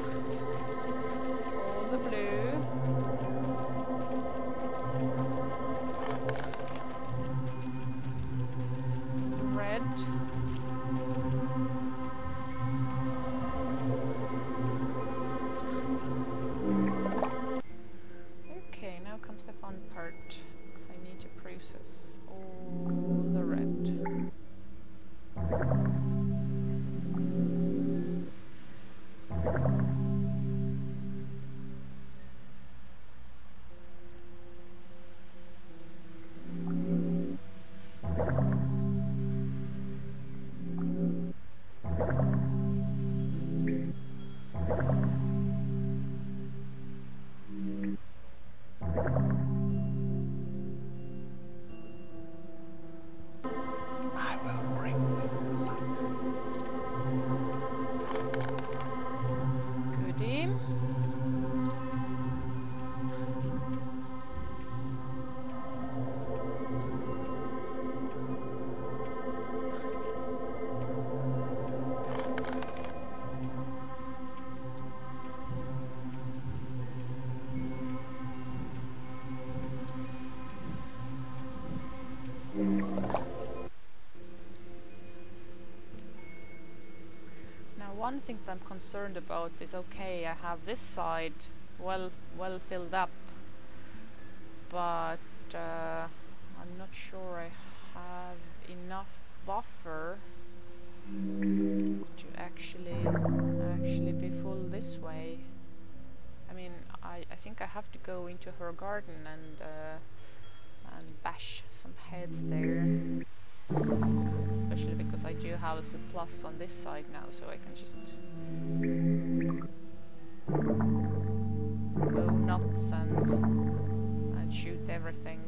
one thing that I'm concerned about is, okay, I have this side well well filled up, but uh, I'm not sure I have enough buffer to actually actually be full this way. I mean, I, I think I have to go into her garden and uh, and bash some heads there, especially because I do have a surplus on this side now, so I can just go nuts and and shoot everything.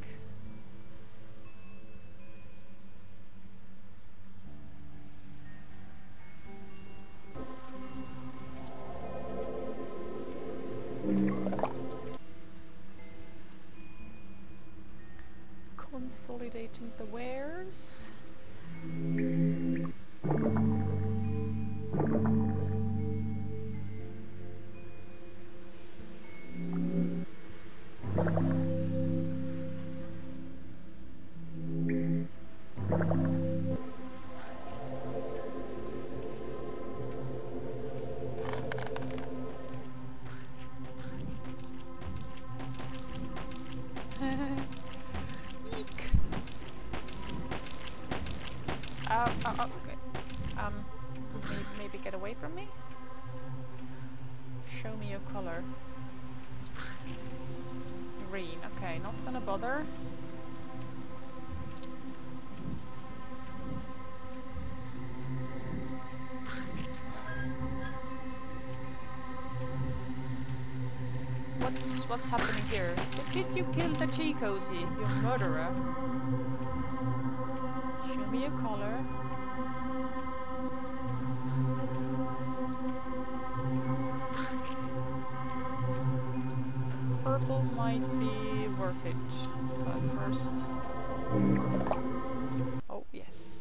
Consolidating the wares. What's happening here? Did you kill the tea cozy, you murderer? Show me your collar. Purple might be worth it, but first... Oh, yes.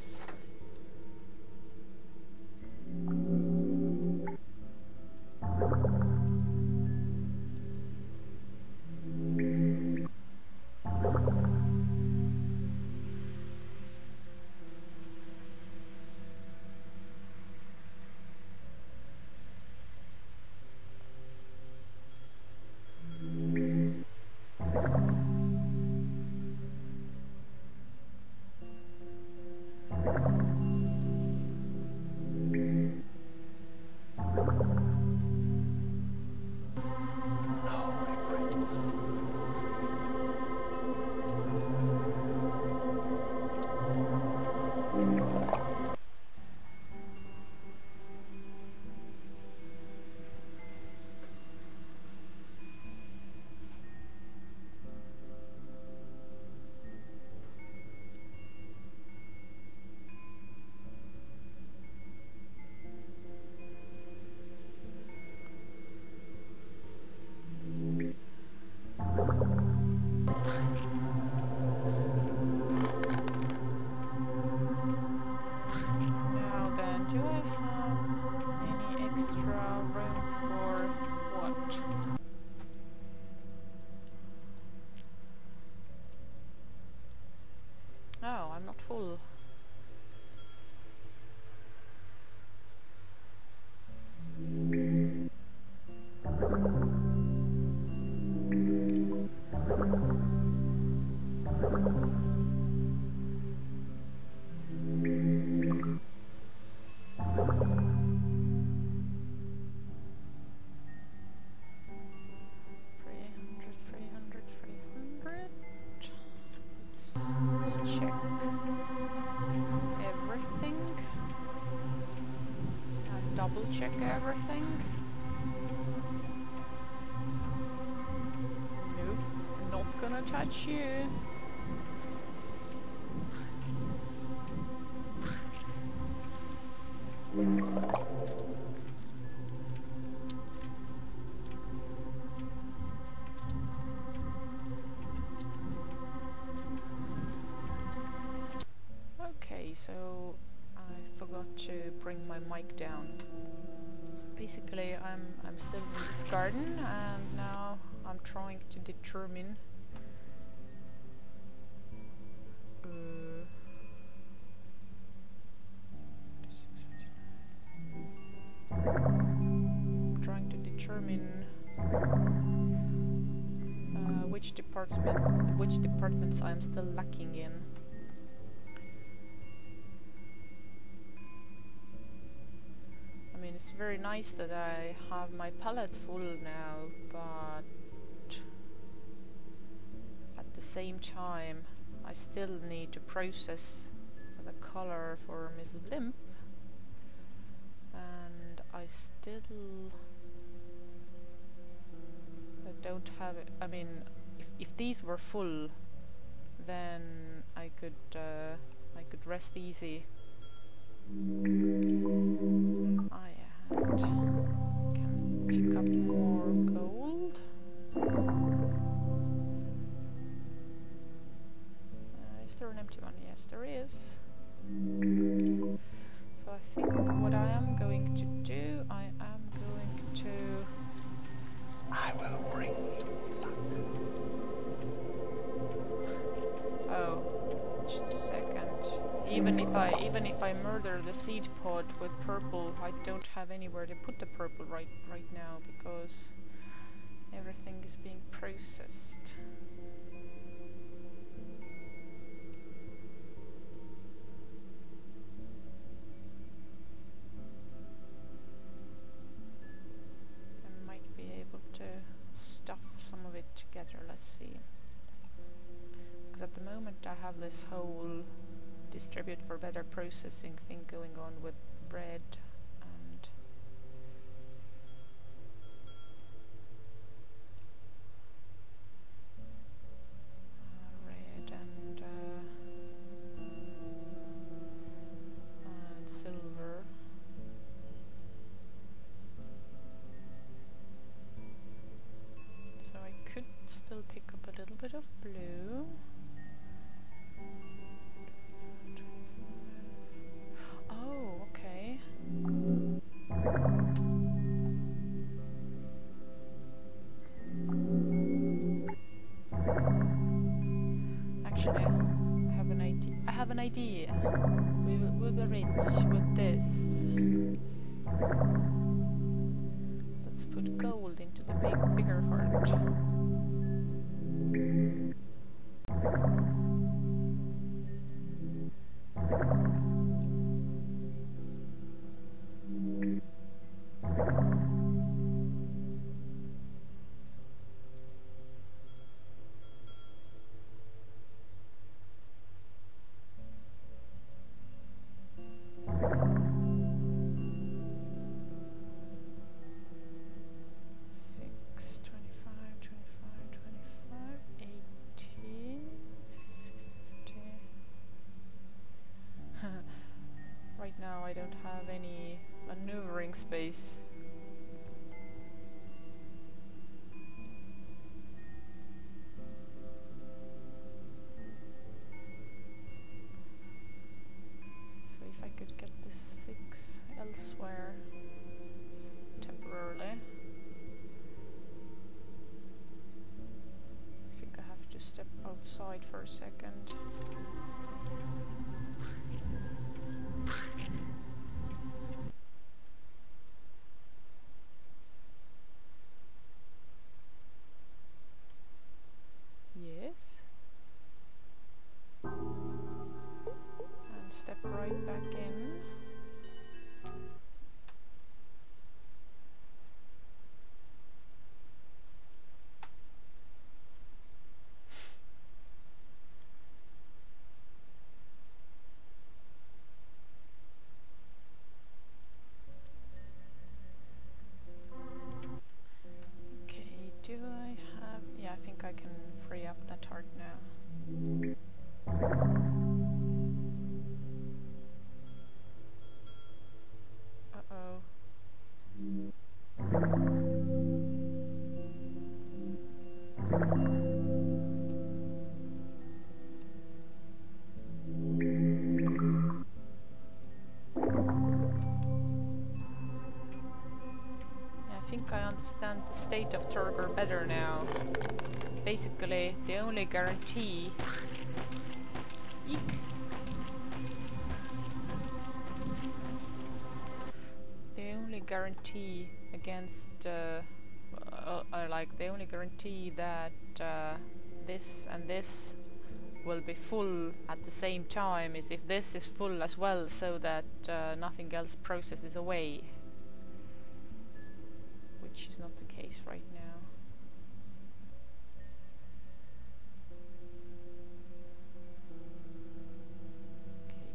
Full. Check everything. Nope, not gonna touch you. Okay, so I forgot to bring my mic down. Basically, I'm, I'm still in this garden, and now I'm trying to determine uh, determine uh, which department which departments I am still lacking in. I mean, it's very nice that I have my palette full now, but at the same time I still need to process the color for Miss Limp, and I still I don't have it. I mean, if, if these were full, then I could uh, I could rest easy. I can pick up more gold. Uh, is there an empty one? Yes, there is. So I think what I am going to do, I am going to... I will bring you luck. Oh, just a second. Even if I even if I murder the seed pod with purple, I don't have anywhere to put the purple right right now because everything is being processed. Together, let's see, because at the moment I have this whole distribute for better processing thing going on with bread and uh, red and, uh, and silver. Still pick up a little bit of blue. Oh, okay. Actually, I have an idea. I have an idea. We will we'll be rich with this. Let's put gold into the big, bigger heart. Now I don't have any maneuvering space. So if I could get this six elsewhere temporarily. I think I have to step outside for a second. I can free up that heart now. Understand the state of Turger better now. Basically, the only guarantee Eek. the only guarantee against, uh, uh, uh, like they only guarantee that uh, this and this will be full at the same time as if this is full as well, so that uh, nothing else processes away, which is not the case right now.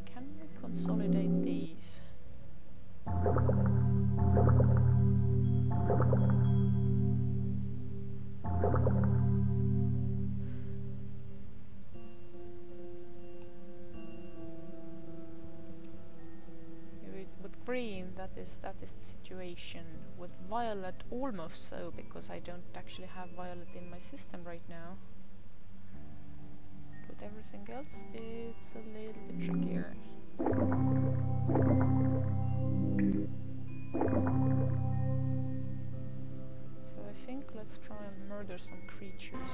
Okay, can we consolidate these? With green, that is that is the situation. With violet, almost so, because I don't actually have violet in my system right now. But everything else, it's a little bit trickier. So I think let's try and murder some creatures.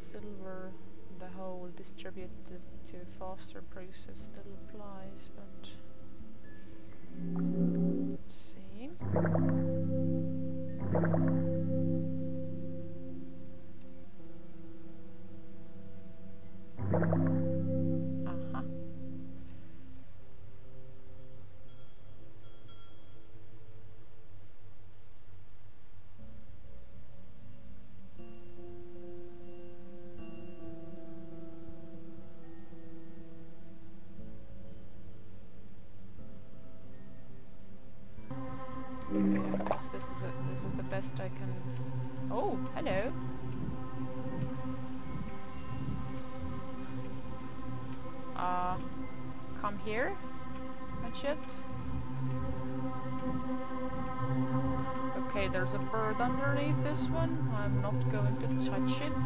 Silver, the whole distributed to faster process still applies, but let's see. Aha. I can... Oh, hello! Uh, come here, Hatchet. Okay, there's a bird underneath this one. I'm not going to touch it.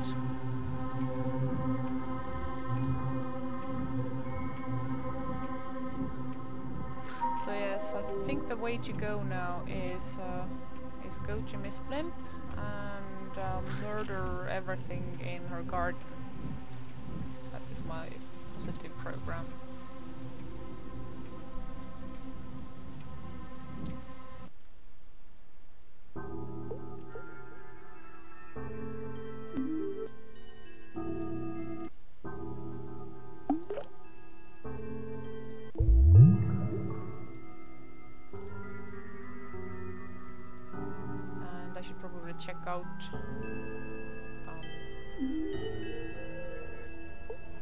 So yes, I think the way to go now is... Uh, is go to Miss Blimp and uh, murder everything in her garden. That is my positive program. Check out um,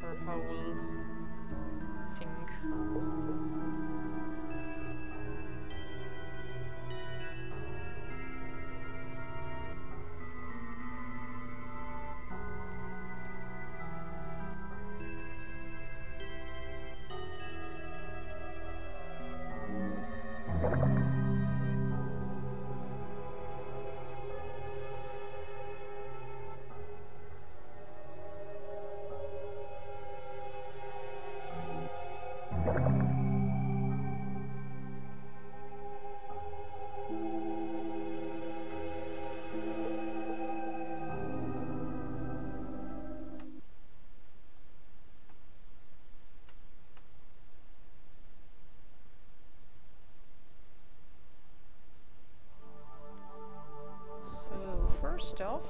her whole thing. stuff.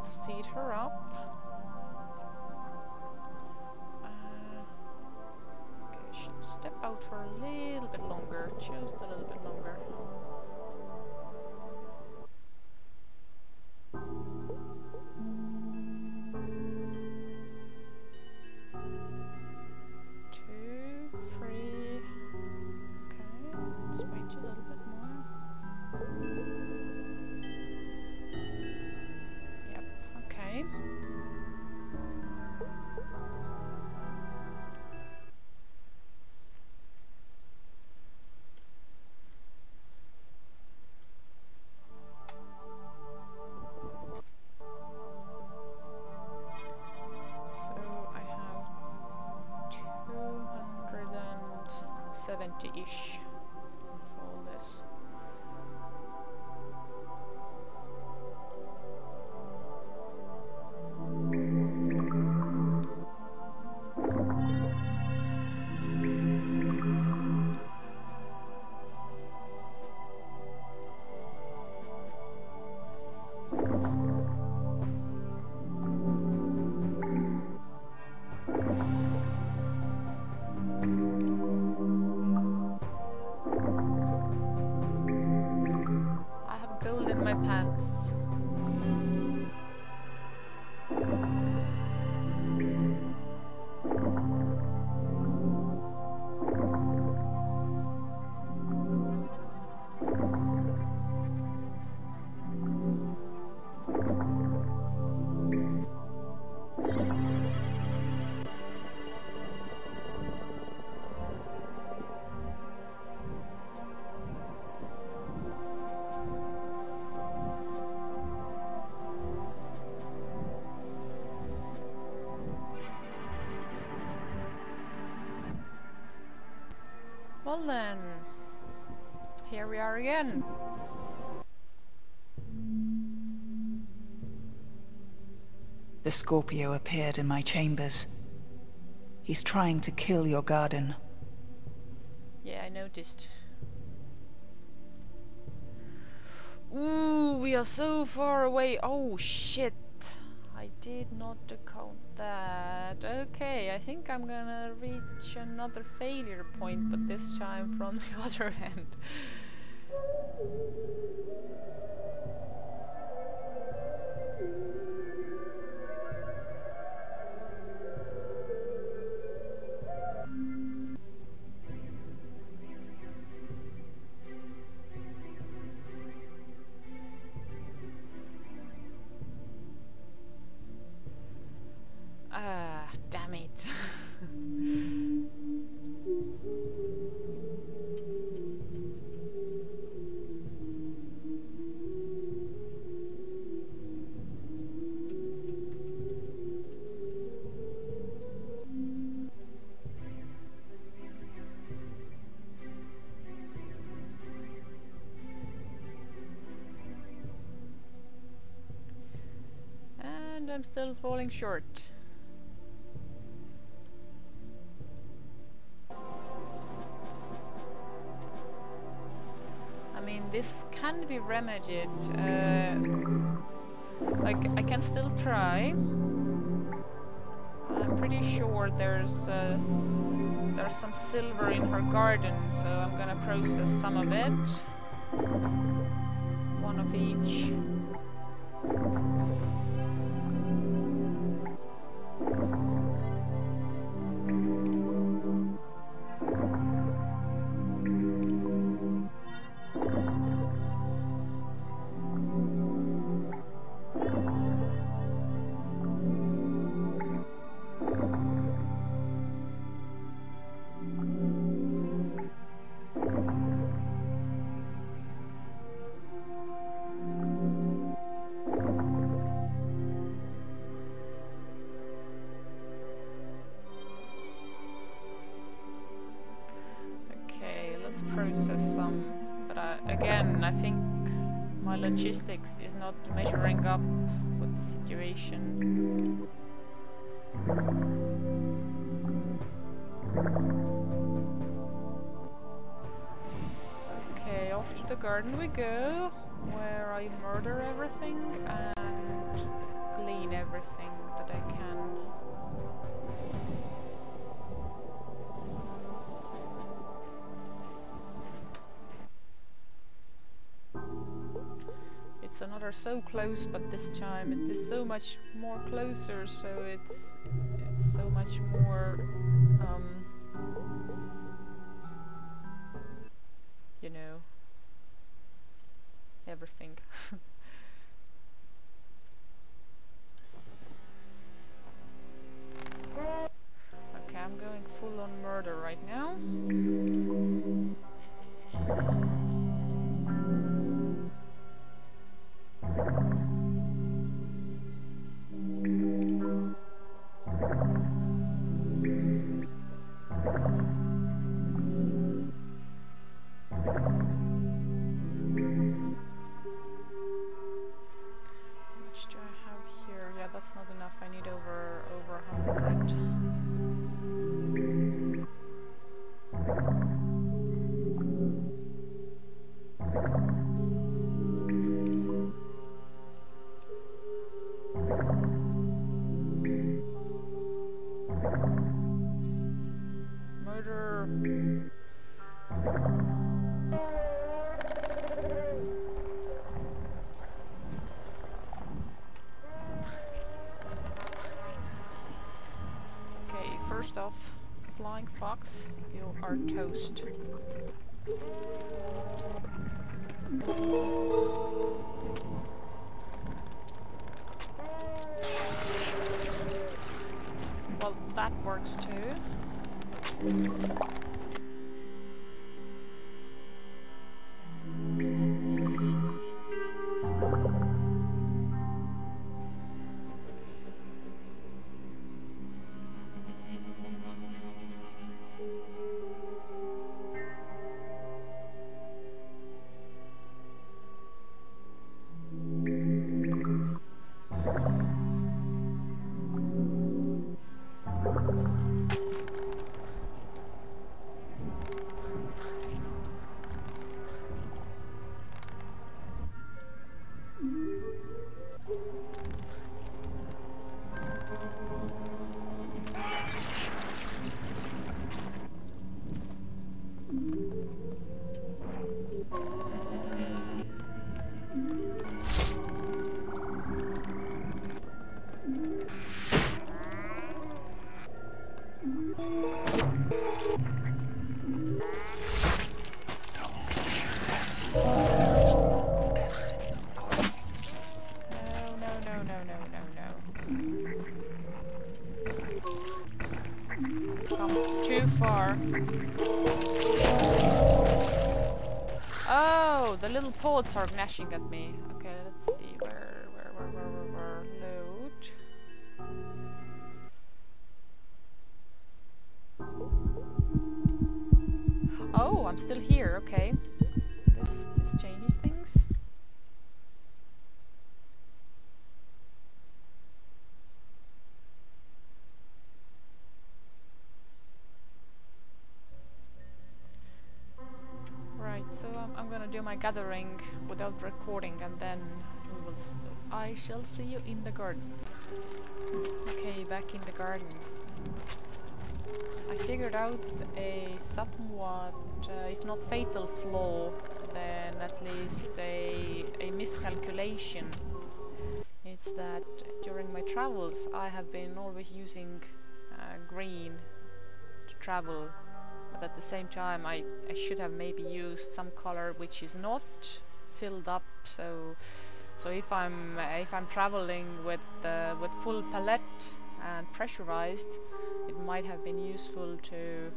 Let's feed her up. Uh, okay, she'll step out for a little bit longer, just a little bit longer. seventy-ish for all this. Well then, here we are again. The Scorpio appeared in my chambers. He's trying to kill your garden. Yeah, I noticed. Ooh, we are so far away. Oh shit. I did not account that. Okay, I think I'm gonna reach another failure point, but this time from the other end. I'm still falling short. I mean, this can be remedied. Uh, like, I can still try. I'm pretty sure there's uh, there's some silver in her garden, so I'm gonna process some of it. One of each. Process some, but I, again, I think my logistics is not measuring up with the situation. Okay, off off to the garden we go, where I murder everything and glean everything that I can. It's another so close, but this time it is so much more closer, so it's it's so much more um, you know, everything. Okay, I'm going full on murder right now. Flying fox, you are toast. Well, that works too. Pods are gnashing at me. Okay, let's see where where where where where, where load. Oh, I'm still here. Okay, this this changes things. So um, I'm gonna do my gathering without recording, and then we will st I shall see you in the garden. Okay, back in the garden. I figured out a somewhat, uh, if not fatal flaw, then at least a, a miscalculation. It's that during my travels I have been always using uh, green to travel. But at the same time, I, I should have maybe used some color which is not filled up. So, so if I'm uh, if I'm traveling with uh, with full palette and pressurized, it might have been useful to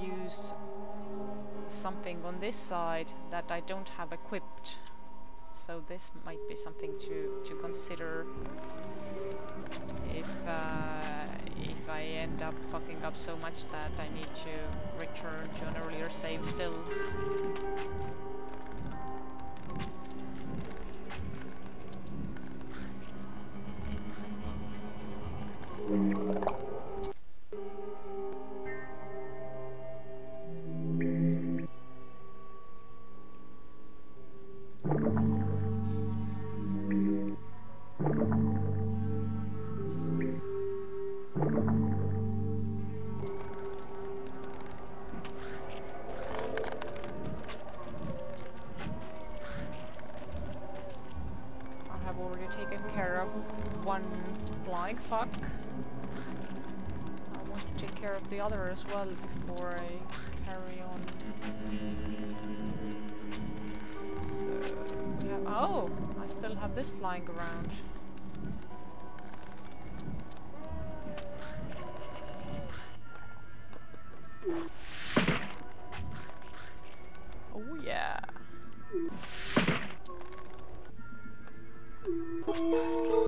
use something on this side that I don't have equipped. So this might be something to to consider if. Uh, If I end up fucking up so much that I need to return to an earlier save still. Fuck. I want to take care of the other as well before I carry on. So, we have, oh, I still have this flying around. Oh yeah. Well,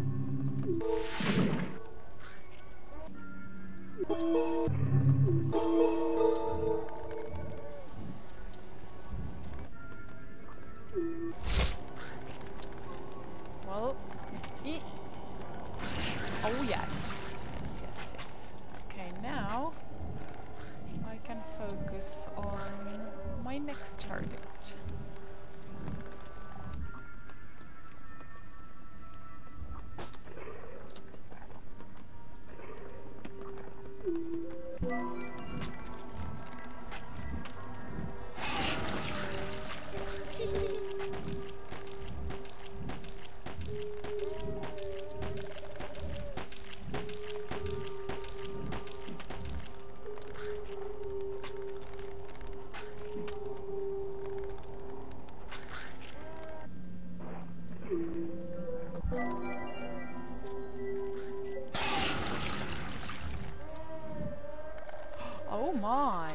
e oh yes, yes, yes, yes. Okay, now I can focus on my next target. Oh my!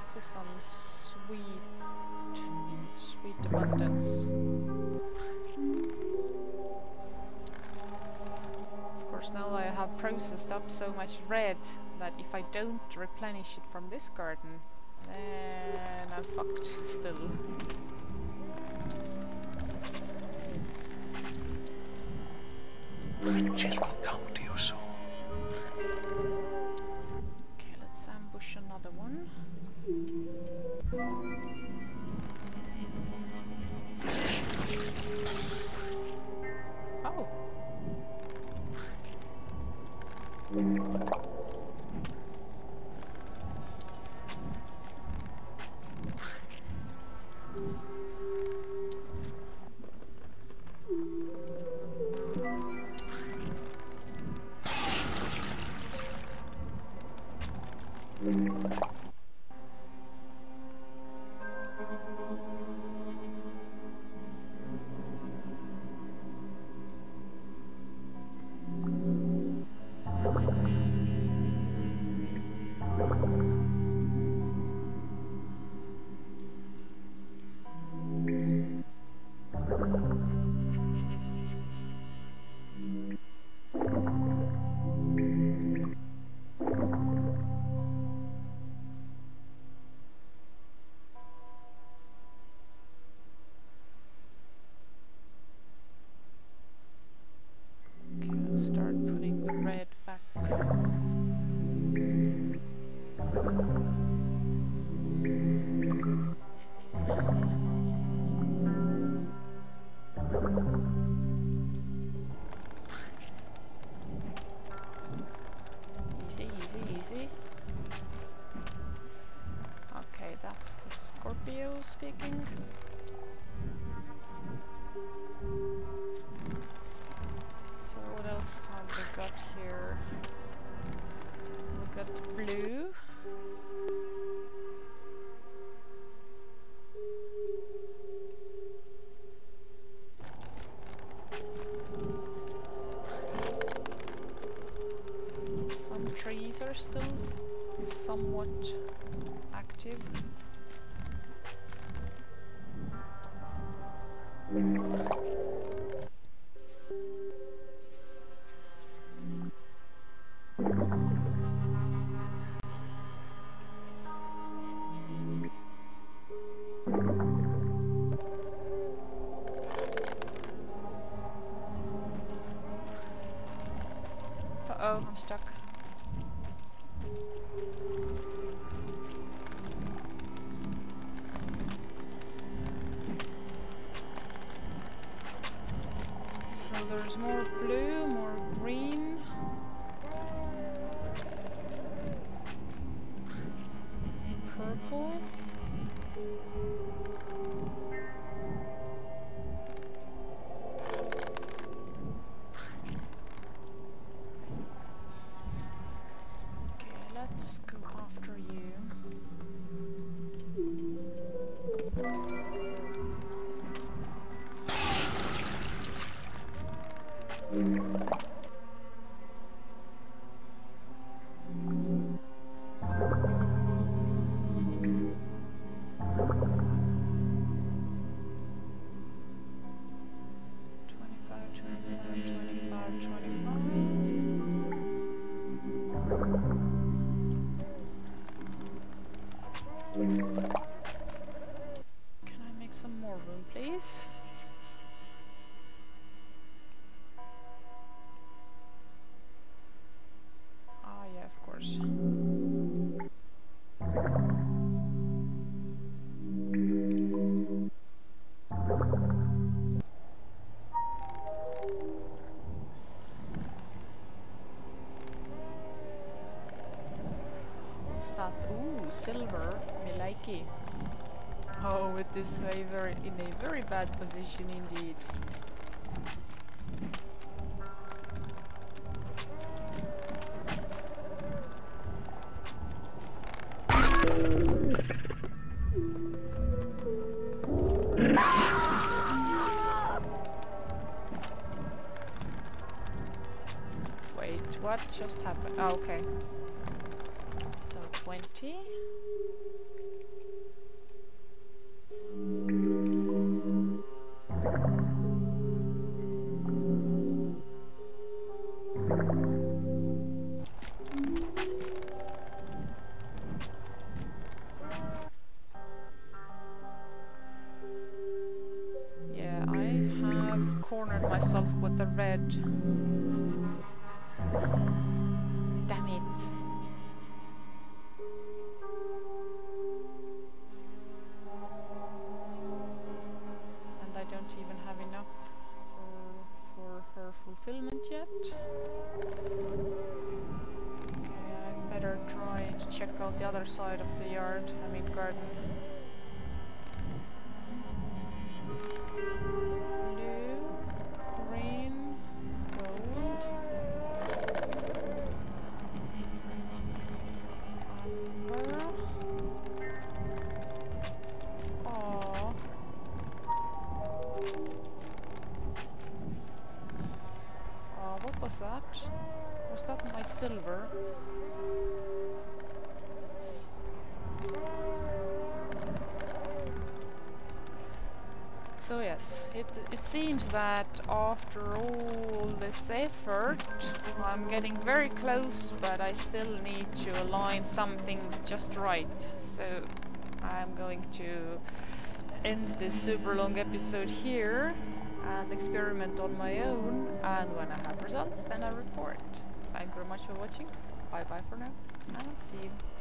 This is some sweet, sweet abundance. Of course, now I have processed up so much red that if I don't replenish it from this garden, then I'm fucked still. Riches will come to you soon. Okay, let's ambush another one. Oh. Easy, easy, easy. Okay, that's the Scorpio speaking. So what else have we got here? We got blue. Are still somewhat active. Uh-oh, I'm stuck. please. Ah, yeah, of course. What's that? Ooh, silver. Me like it. Oh, it is a very, in a very bad position indeed. Wait, what just happened? Oh, okay. So, twenty. Side of the yard, I mean garden. Blue, green, gold. Amber. Aww. Aww, what was that? Was that my silver? So yes, it, it seems that after all this effort, I'm getting very close, but I still need to align some things just right. So I'm going to end this super long episode here and experiment on my own, and when I have results then I report. Thank you very much for watching, bye bye for now, and I'll see you.